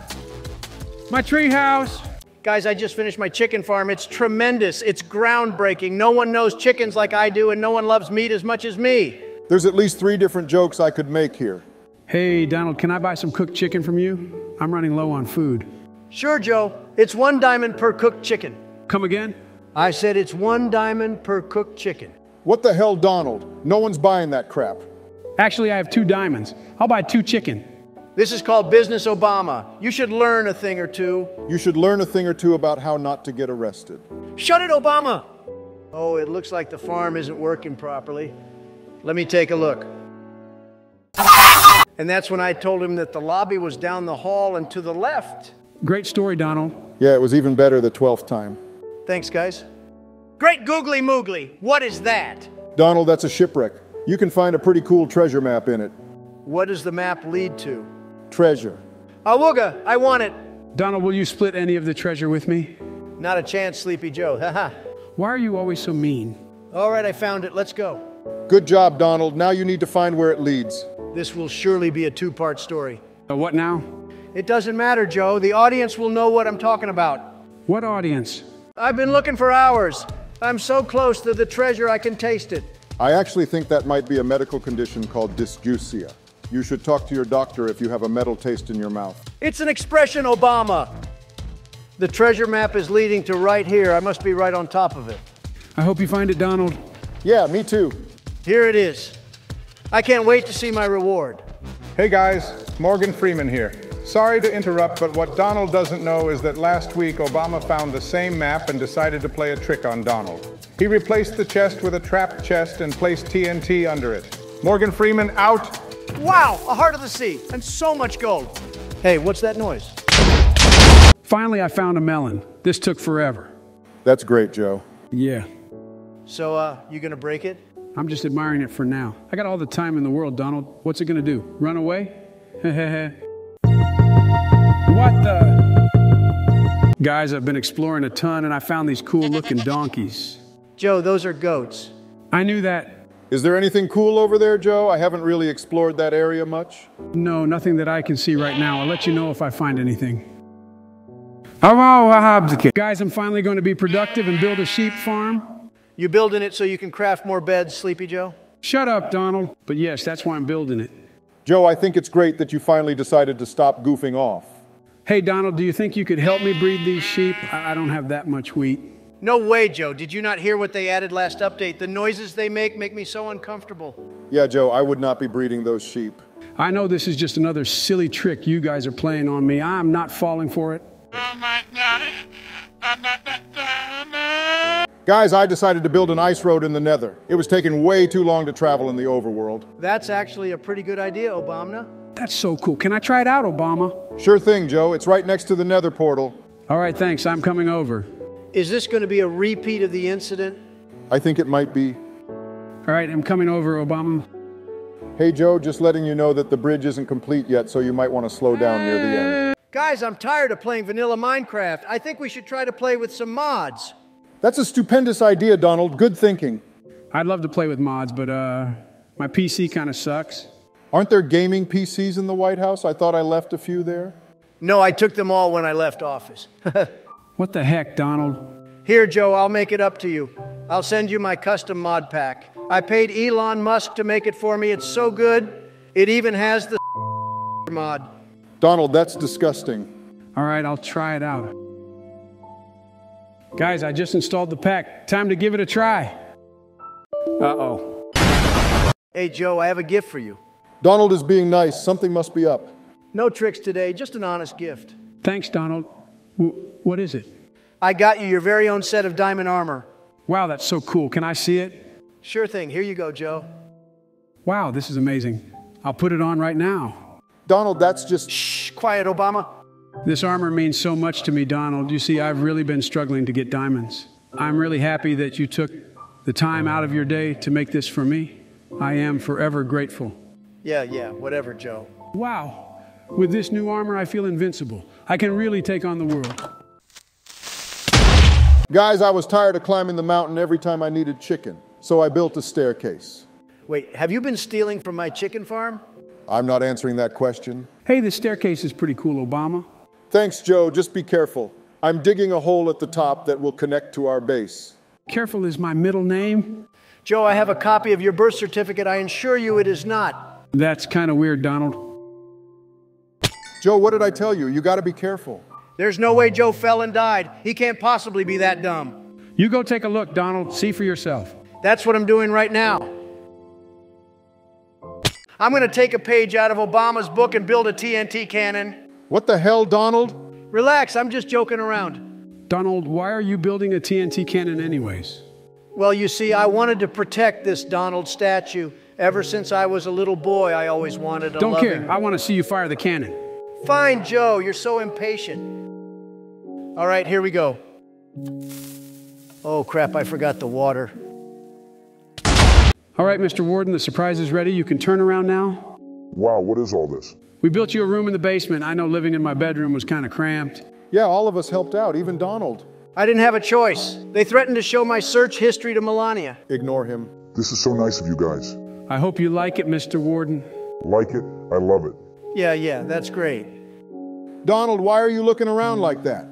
My tree house. Guys, I just finished my chicken farm. It's tremendous. It's groundbreaking. No one knows chickens like I do, and no one loves meat as much as me. There's at least 3 different jokes I could make here. Hey, Donald, can I buy some cooked chicken from you? I'm running low on food. Sure, Joe. It's $1 per cooked chicken. Come again? I said it's $1 per cooked chicken. What the hell, Donald? No one's buying that crap. Actually, I have 2 diamonds. I'll buy 2 chicken. This is called Business Obama. You should learn a thing or two. You should learn a thing or two about how not to get arrested. Shut it, Obama! Oh, it looks like the farm isn't working properly. Let me take a look. And that's when I told him that the lobby was down the hall and to the left. Great story, Donald. Yeah, it was even better the 12th time. Thanks, guys. Great googly moogly. What is that? Donald, that's a shipwreck. You can find a pretty cool treasure map in it. What does the map lead to? Treasure. Awooga, I want it. Donald, will you split any of the treasure with me? Not a chance, Sleepy Joe. Haha. Why are you always so mean? All right, I found it. Let's go. Good job, Donald. Now you need to find where it leads. This will surely be a 2-part story. What now? It doesn't matter, Joe. The audience will know what I'm talking about. What audience? I've been looking for hours. I'm so close to the treasure I can taste it. I actually think that might be a medical condition called dysgeusia. You should talk to your doctor if you have a metal taste in your mouth. It's an expression, Obama. The treasure map is leading to right here. I must be right on top of it. I hope you find it, Donald. Yeah, me too. Here it is. I can't wait to see my reward. Hey guys, Morgan Freeman here. Sorry to interrupt, but what Donald doesn't know is that last week Obama found the same map and decided to play a trick on Donald. He replaced the chest with a trap chest and placed TNT under it. Morgan Freeman out. Wow, a heart of the sea and so much gold. Hey, what's that noise? Finally, I found a melon. This took forever. That's great, Joe. Yeah. So, you gonna break it? I'm just admiring it for now. I got all the time in the world, Donald. What's it gonna do? Run away? What the? Guys, I've been exploring a ton and I found these cool looking donkeys. Joe, those are goats. I knew that. Is there anything cool over there, Joe? I haven't really explored that area much. No, nothing that I can see right now. I'll let you know if I find anything. Guys, I'm finally gonna be productive and build a sheep farm. You building it so you can craft more beds, Sleepy Joe? Shut up, Donald. But yes, that's why I'm building it. Joe, I think it's great that you finally decided to stop goofing off. Hey, Donald, do you think you could help me breed these sheep? I don't have that much wheat. No way, Joe. Did you not hear what they added last update? The noises they make me so uncomfortable. Yeah, Joe, I would not be breeding those sheep. I know this is just another silly trick you guys are playing on me. I'm not falling for it. Oh my God. Guys, I decided to build an ice road in the Nether. It was taking way too long to travel in the overworld. That's actually a pretty good idea, Obama. That's so cool. Can I try it out, Obama? Sure thing, Joe. It's right next to the Nether portal. All right, thanks. I'm coming over. Is this going to be a repeat of the incident? I think it might be. All right, I'm coming over, Obama. Hey, Joe, just letting you know that the bridge isn't complete yet, so you might want to slow down near the end. Guys, I'm tired of playing vanilla Minecraft. I think we should try to play with some mods. That's a stupendous idea, Donald. Good thinking. I'd love to play with mods, but my PC kind of sucks. Aren't there gaming PCs in the White House? I thought I left a few there. No, I took them all when I left office. What the heck, Donald? Here, Joe, I'll make it up to you. I'll send you my custom mod pack. I paid Elon Musk to make it for me. It's so good, it even has the mod. Donald, that's disgusting. All right, I'll try it out. Guys, I just installed the pack. Time to give it a try. Uh-oh. Hey, Joe, I have a gift for you. Donald is being nice. Something must be up. No tricks today, just an honest gift. Thanks, Donald. What is it? I got you your very own set of diamond armor. Wow, that's so cool. Can I see it? Sure thing. Here you go, Joe. Wow, this is amazing. I'll put it on right now. Donald, that's just... Shh, quiet, Obama. This armor means so much to me, Donald. You see, I've really been struggling to get diamonds. I'm really happy that you took the time out of your day to make this for me. I am forever grateful. Yeah, whatever, Joe. Wow. With this new armor, I feel invincible. I can really take on the world. Guys, I was tired of climbing the mountain every time I needed chicken, so I built a staircase. Wait, have you been stealing from my chicken farm? I'm not answering that question. Hey, this staircase is pretty cool, Obama. Thanks, Joe. Just be careful. I'm digging a hole at the top that will connect to our base. Careful is my middle name. Joe, I have a copy of your birth certificate. I assure you it is not. That's kind of weird, Donald. Joe, what did I tell you? You got to be careful. There's no way Joe fell and died. He can't possibly be that dumb. You go take a look, Donald. See for yourself. That's what I'm doing right now. I'm going to take a page out of Obama's book and build a TNT cannon. What the hell, Donald? Relax, I'm just joking around. Donald, why are you building a TNT cannon anyways? Well, you see, I wanted to protect this Donald statue. Ever since I was a little boy, I always wanted to love him. Don't care. I want to see you fire the cannon. Fine, Joe, you're so impatient. All right, here we go. Oh, crap, I forgot the water. All right, Mr. Warden, the surprise is ready. You can turn around now. Wow, what is all this? We built you a room in the basement. I know living in my bedroom was kind of cramped. Yeah, all of us helped out, even Donald. I didn't have a choice. They threatened to show my search history to Melania. Ignore him. This is so nice of you guys. I hope you like it, Mr. Warden. Like it? I love it. Yeah, that's great. Donald, why are you looking around like that?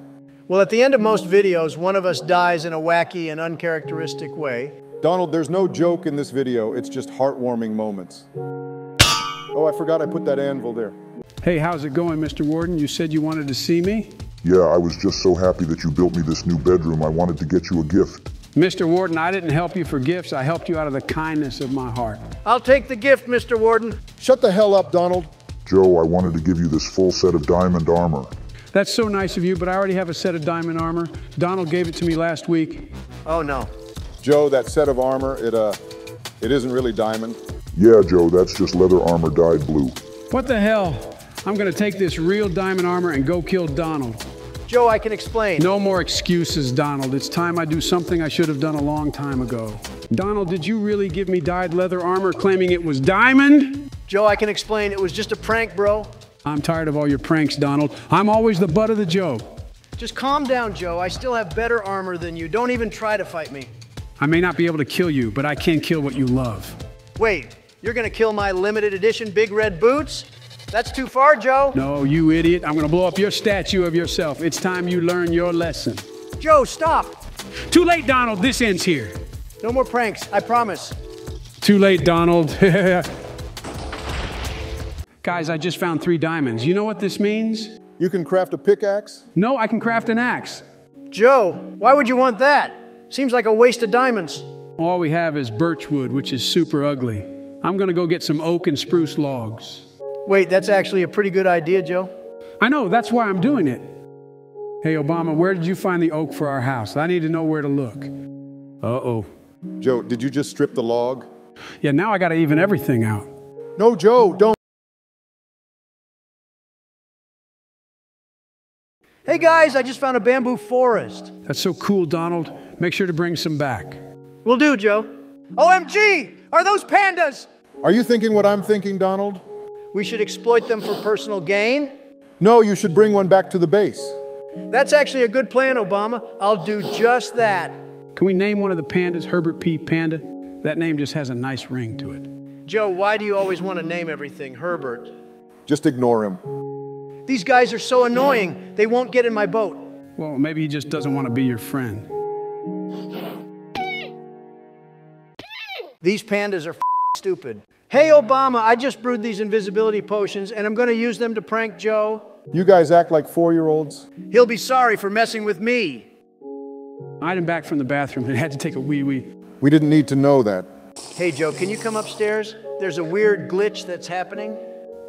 Well, at the end of most videos, one of us dies in a wacky and uncharacteristic way. Donald, there's no joke in this video. It's just heartwarming moments. Oh, I forgot I put that anvil there. Hey, how's it going, Mr. Warden? You said you wanted to see me? Yeah, I was just so happy that you built me this new bedroom. I wanted to get you a gift. Mr. Warden, I didn't help you for gifts. I helped you out of the kindness of my heart. I'll take the gift, Mr. Warden. Shut the hell up, Donald. Joe, I wanted to give you this full set of diamond armor. That's so nice of you, but I already have a set of diamond armor. Donald gave it to me last week. Oh, no. Joe, that set of armor, it isn't really diamond. Yeah, Joe, that's just leather armor dyed blue. What the hell? I'm going to take this real diamond armor and go kill Donald. Joe, I can explain. No more excuses, Donald. It's time I do something I should have done a long time ago. Donald, did you really give me dyed leather armor claiming it was diamond? Joe, I can explain. It was just a prank, bro. I'm tired of all your pranks, Donald. I'm always the butt of the joke. Just calm down, Joe. I still have better armor than you. Don't even try to fight me. I may not be able to kill you, but I can kill what you love. Wait, you're going to kill my limited edition big red boots? That's too far, Joe. No, you idiot. I'm going to blow up your statue of yourself. It's time you learn your lesson. Joe, stop. Too late, Donald. This ends here. No more pranks, I promise. Too late, Donald. Guys, I just found 3 diamonds. You know what this means? You can craft a pickaxe? No, I can craft an axe. Joe, why would you want that? Seems like a waste of diamonds. All we have is birch wood, which is super ugly. I'm gonna go get some oak and spruce logs. Wait, that's actually a pretty good idea, Joe. I know, that's why I'm doing it. Hey, Obama, where did you find the oak for our house? I need to know where to look. Uh-oh. Joe, did you just strip the log? Yeah, now I gotta even everything out. No, Joe, don't. Hey guys, I just found a bamboo forest. That's so cool, Donald. Make sure to bring some back. Will do, Joe. OMG! Are those pandas? Are you thinking what I'm thinking, Donald? We should exploit them for personal gain? No, you should bring one back to the base. That's actually a good plan, Obama. I'll do just that. Can we name one of the pandas Herbert P. Panda? That name just has a nice ring to it. Joe, why do you always want to name everything Herbert? Just ignore him. These guys are so annoying, they won't get in my boat. Well, maybe he just doesn't want to be your friend. These pandas are stupid. Hey, Obama, I just brewed these invisibility potions, and I'm going to use them to prank Joe. You guys act like 4-year-olds. He'll be sorry for messing with me. I'd been back from the bathroom and had to take a wee-wee. We didn't need to know that. Hey, Joe, can you come upstairs? There's a weird glitch that's happening.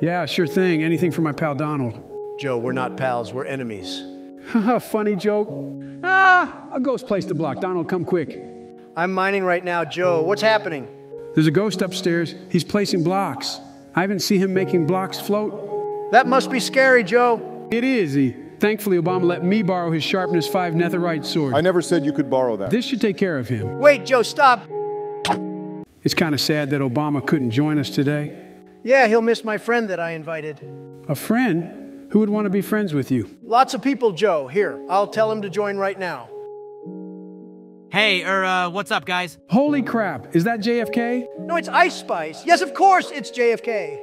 Yeah, sure thing. Anything for my pal Donald. Joe, we're not pals, we're enemies. Haha, funny joke. Ah, a ghost placed the block. Donald, come quick. I'm mining right now, Joe. What's happening? There's a ghost upstairs. He's placing blocks. I haven't seen him making blocks float. That must be scary, Joe. It is. Thankfully, Obama let me borrow his sharpness 5 netherite sword. I never said you could borrow that. This should take care of him. Wait, Joe, stop. It's kind of sad that Obama couldn't join us today. Yeah, he'll miss my friend that I invited. A friend? Who would want to be friends with you? Lots of people, Joe. Here, I'll tell him to join right now. Hey, what's up, guys? Holy crap, is that JFK? No, it's Ice Spice. Yes, of course, it's JFK.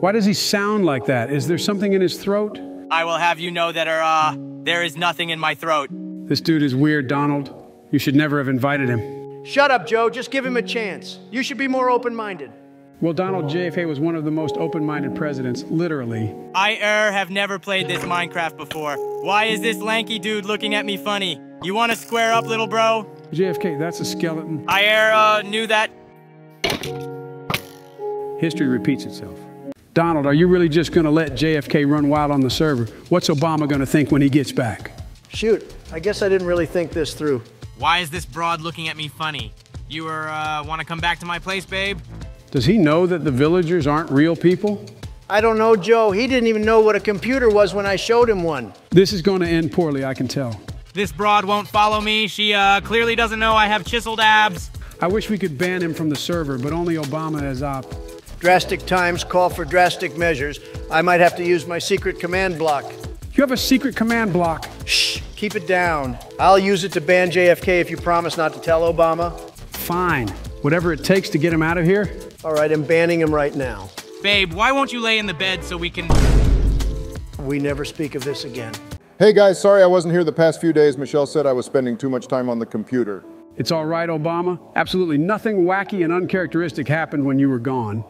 Why does he sound like that? Is there something in his throat? I will have you know that, there is nothing in my throat. This dude is weird, Donald. You should never have invited him. Shut up, Joe. Just give him a chance. You should be more open-minded. Well, Donald, JFK was one of the most open-minded presidents, literally. I have never played this Minecraft before. Why is this lanky dude looking at me funny? You wanna square up, little bro? JFK, that's a skeleton. I knew that. History repeats itself. Donald, are you really just gonna let JFK run wild on the server? What's Obama gonna think when he gets back? Shoot, I guess I didn't really think this through. Why is this broad looking at me funny? You wanna come back to my place, babe? Does he know that the villagers aren't real people? I don't know, Joe. He didn't even know what a computer was when I showed him one. This is going to end poorly, I can tell. This broad won't follow me. She clearly doesn't know I have chiseled abs. I wish we could ban him from the server, but only Obama has opted. Drastic times call for drastic measures. I might have to use my secret command block. You have a secret command block? Shh, keep it down. I'll use it to ban JFK if you promise not to tell Obama. Fine. Whatever it takes to get him out of here. All right, I'm banning him right now. Babe, why won't you lay in the bed so we can... We never speak of this again. Hey guys, sorry I wasn't here the past few days. Michelle said I was spending too much time on the computer. It's all right, Obama. Absolutely nothing wacky and uncharacteristic happened when you were gone.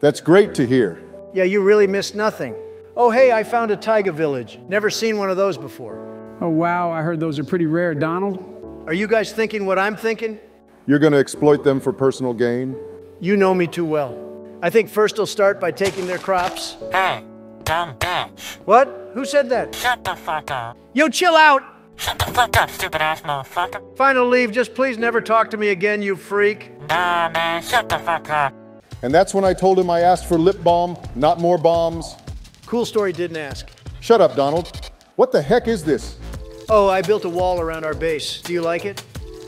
That's great to hear. Yeah, you really missed nothing. Oh, hey, I found a taiga village. Never seen one of those before. Oh, wow, I heard those are pretty rare, Donald. Are you guys thinking what I'm thinking? You're gonna exploit them for personal gain? You know me too well. I think first they'll start by taking their crops. Hey, dumb bitch. What? Who said that? Shut the fuck up. Yo, chill out! Shut the fuck up, stupid ass motherfucker. Final leave, just please never talk to me again, you freak. Nah, man, shut the fuck up. And that's when I told him I asked for lip balm, not more bombs. Cool story didn't ask. Shut up, Donald. What the heck is this? Oh, I built a wall around our base. Do you like it?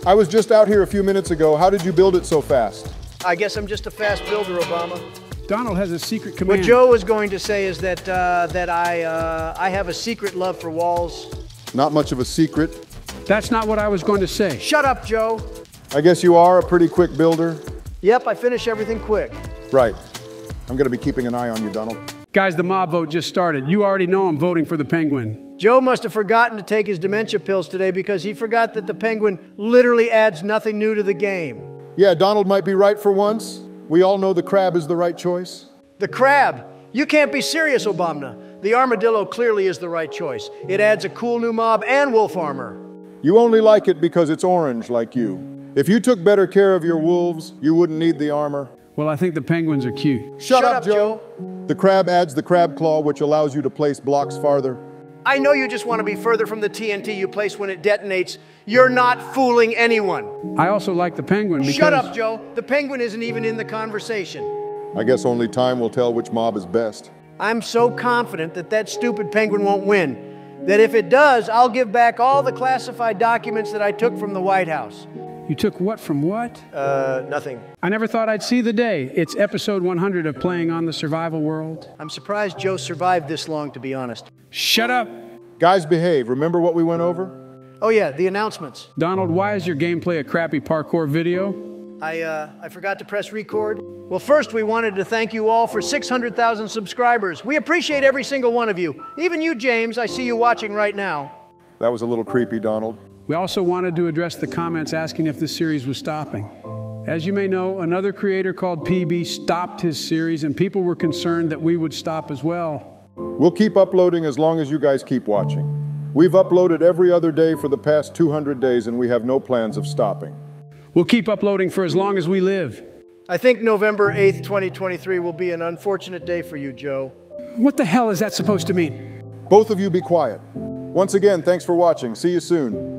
I was just out here a few minutes ago. How did you build it so fast? I guess I'm just a fast builder, Obama. Donald has a secret command. What Joe was going to say is that I have a secret love for walls. Not much of a secret. That's not what I was going to say. Shut up, Joe. I guess you are a pretty quick builder. Yep, I finish everything quick. Right. I'm gonna be keeping an eye on you, Donald. Guys, the mob vote just started. You already know I'm voting for the penguin. Joe must have forgotten to take his dementia pills today because he forgot that the penguin literally adds nothing new to the game. Yeah, Donald might be right for once. We all know the crab is the right choice. The crab! You can't be serious, Obama. The armadillo clearly is the right choice. It adds a cool new mob and wolf armor. You only like it because it's orange like you. If you took better care of your wolves, you wouldn't need the armor. Well, I think the penguins are cute. Shut up, Joe. The crab adds the crab claw, which allows you to place blocks farther. I know you just want to be further from the TNT you place when it detonates. You're not fooling anyone. I also like the penguin because— Shut up, Joe. The penguin isn't even in the conversation. I guess only time will tell which mob is best. I'm so confident that that stupid penguin won't win, that if it does, I'll give back all the classified documents that I took from the White House. You took what from what? Nothing. I never thought I'd see the day. It's episode 100 of Playing on the Survival World. I'm surprised Joe survived this long, to be honest. Shut up! Guys, behave. Remember what we went over? Oh yeah, the announcements. Donald, why is your gameplay a crappy parkour video? I forgot to press record. Well, first we wanted to thank you all for 600,000 subscribers. We appreciate every single one of you. Even you, James, I see you watching right now. That was a little creepy, Donald. We also wanted to address the comments asking if this series was stopping. As you may know, another creator called PB stopped his series, and people were concerned that we would stop as well. We'll keep uploading as long as you guys keep watching. We've uploaded every other day for the past 200 days, and we have no plans of stopping. We'll keep uploading for as long as we live. I think November 8th, 2023 will be an unfortunate day for you, Joe. What the hell is that supposed to mean? Both of you be quiet. Once again, thanks for watching. See you soon.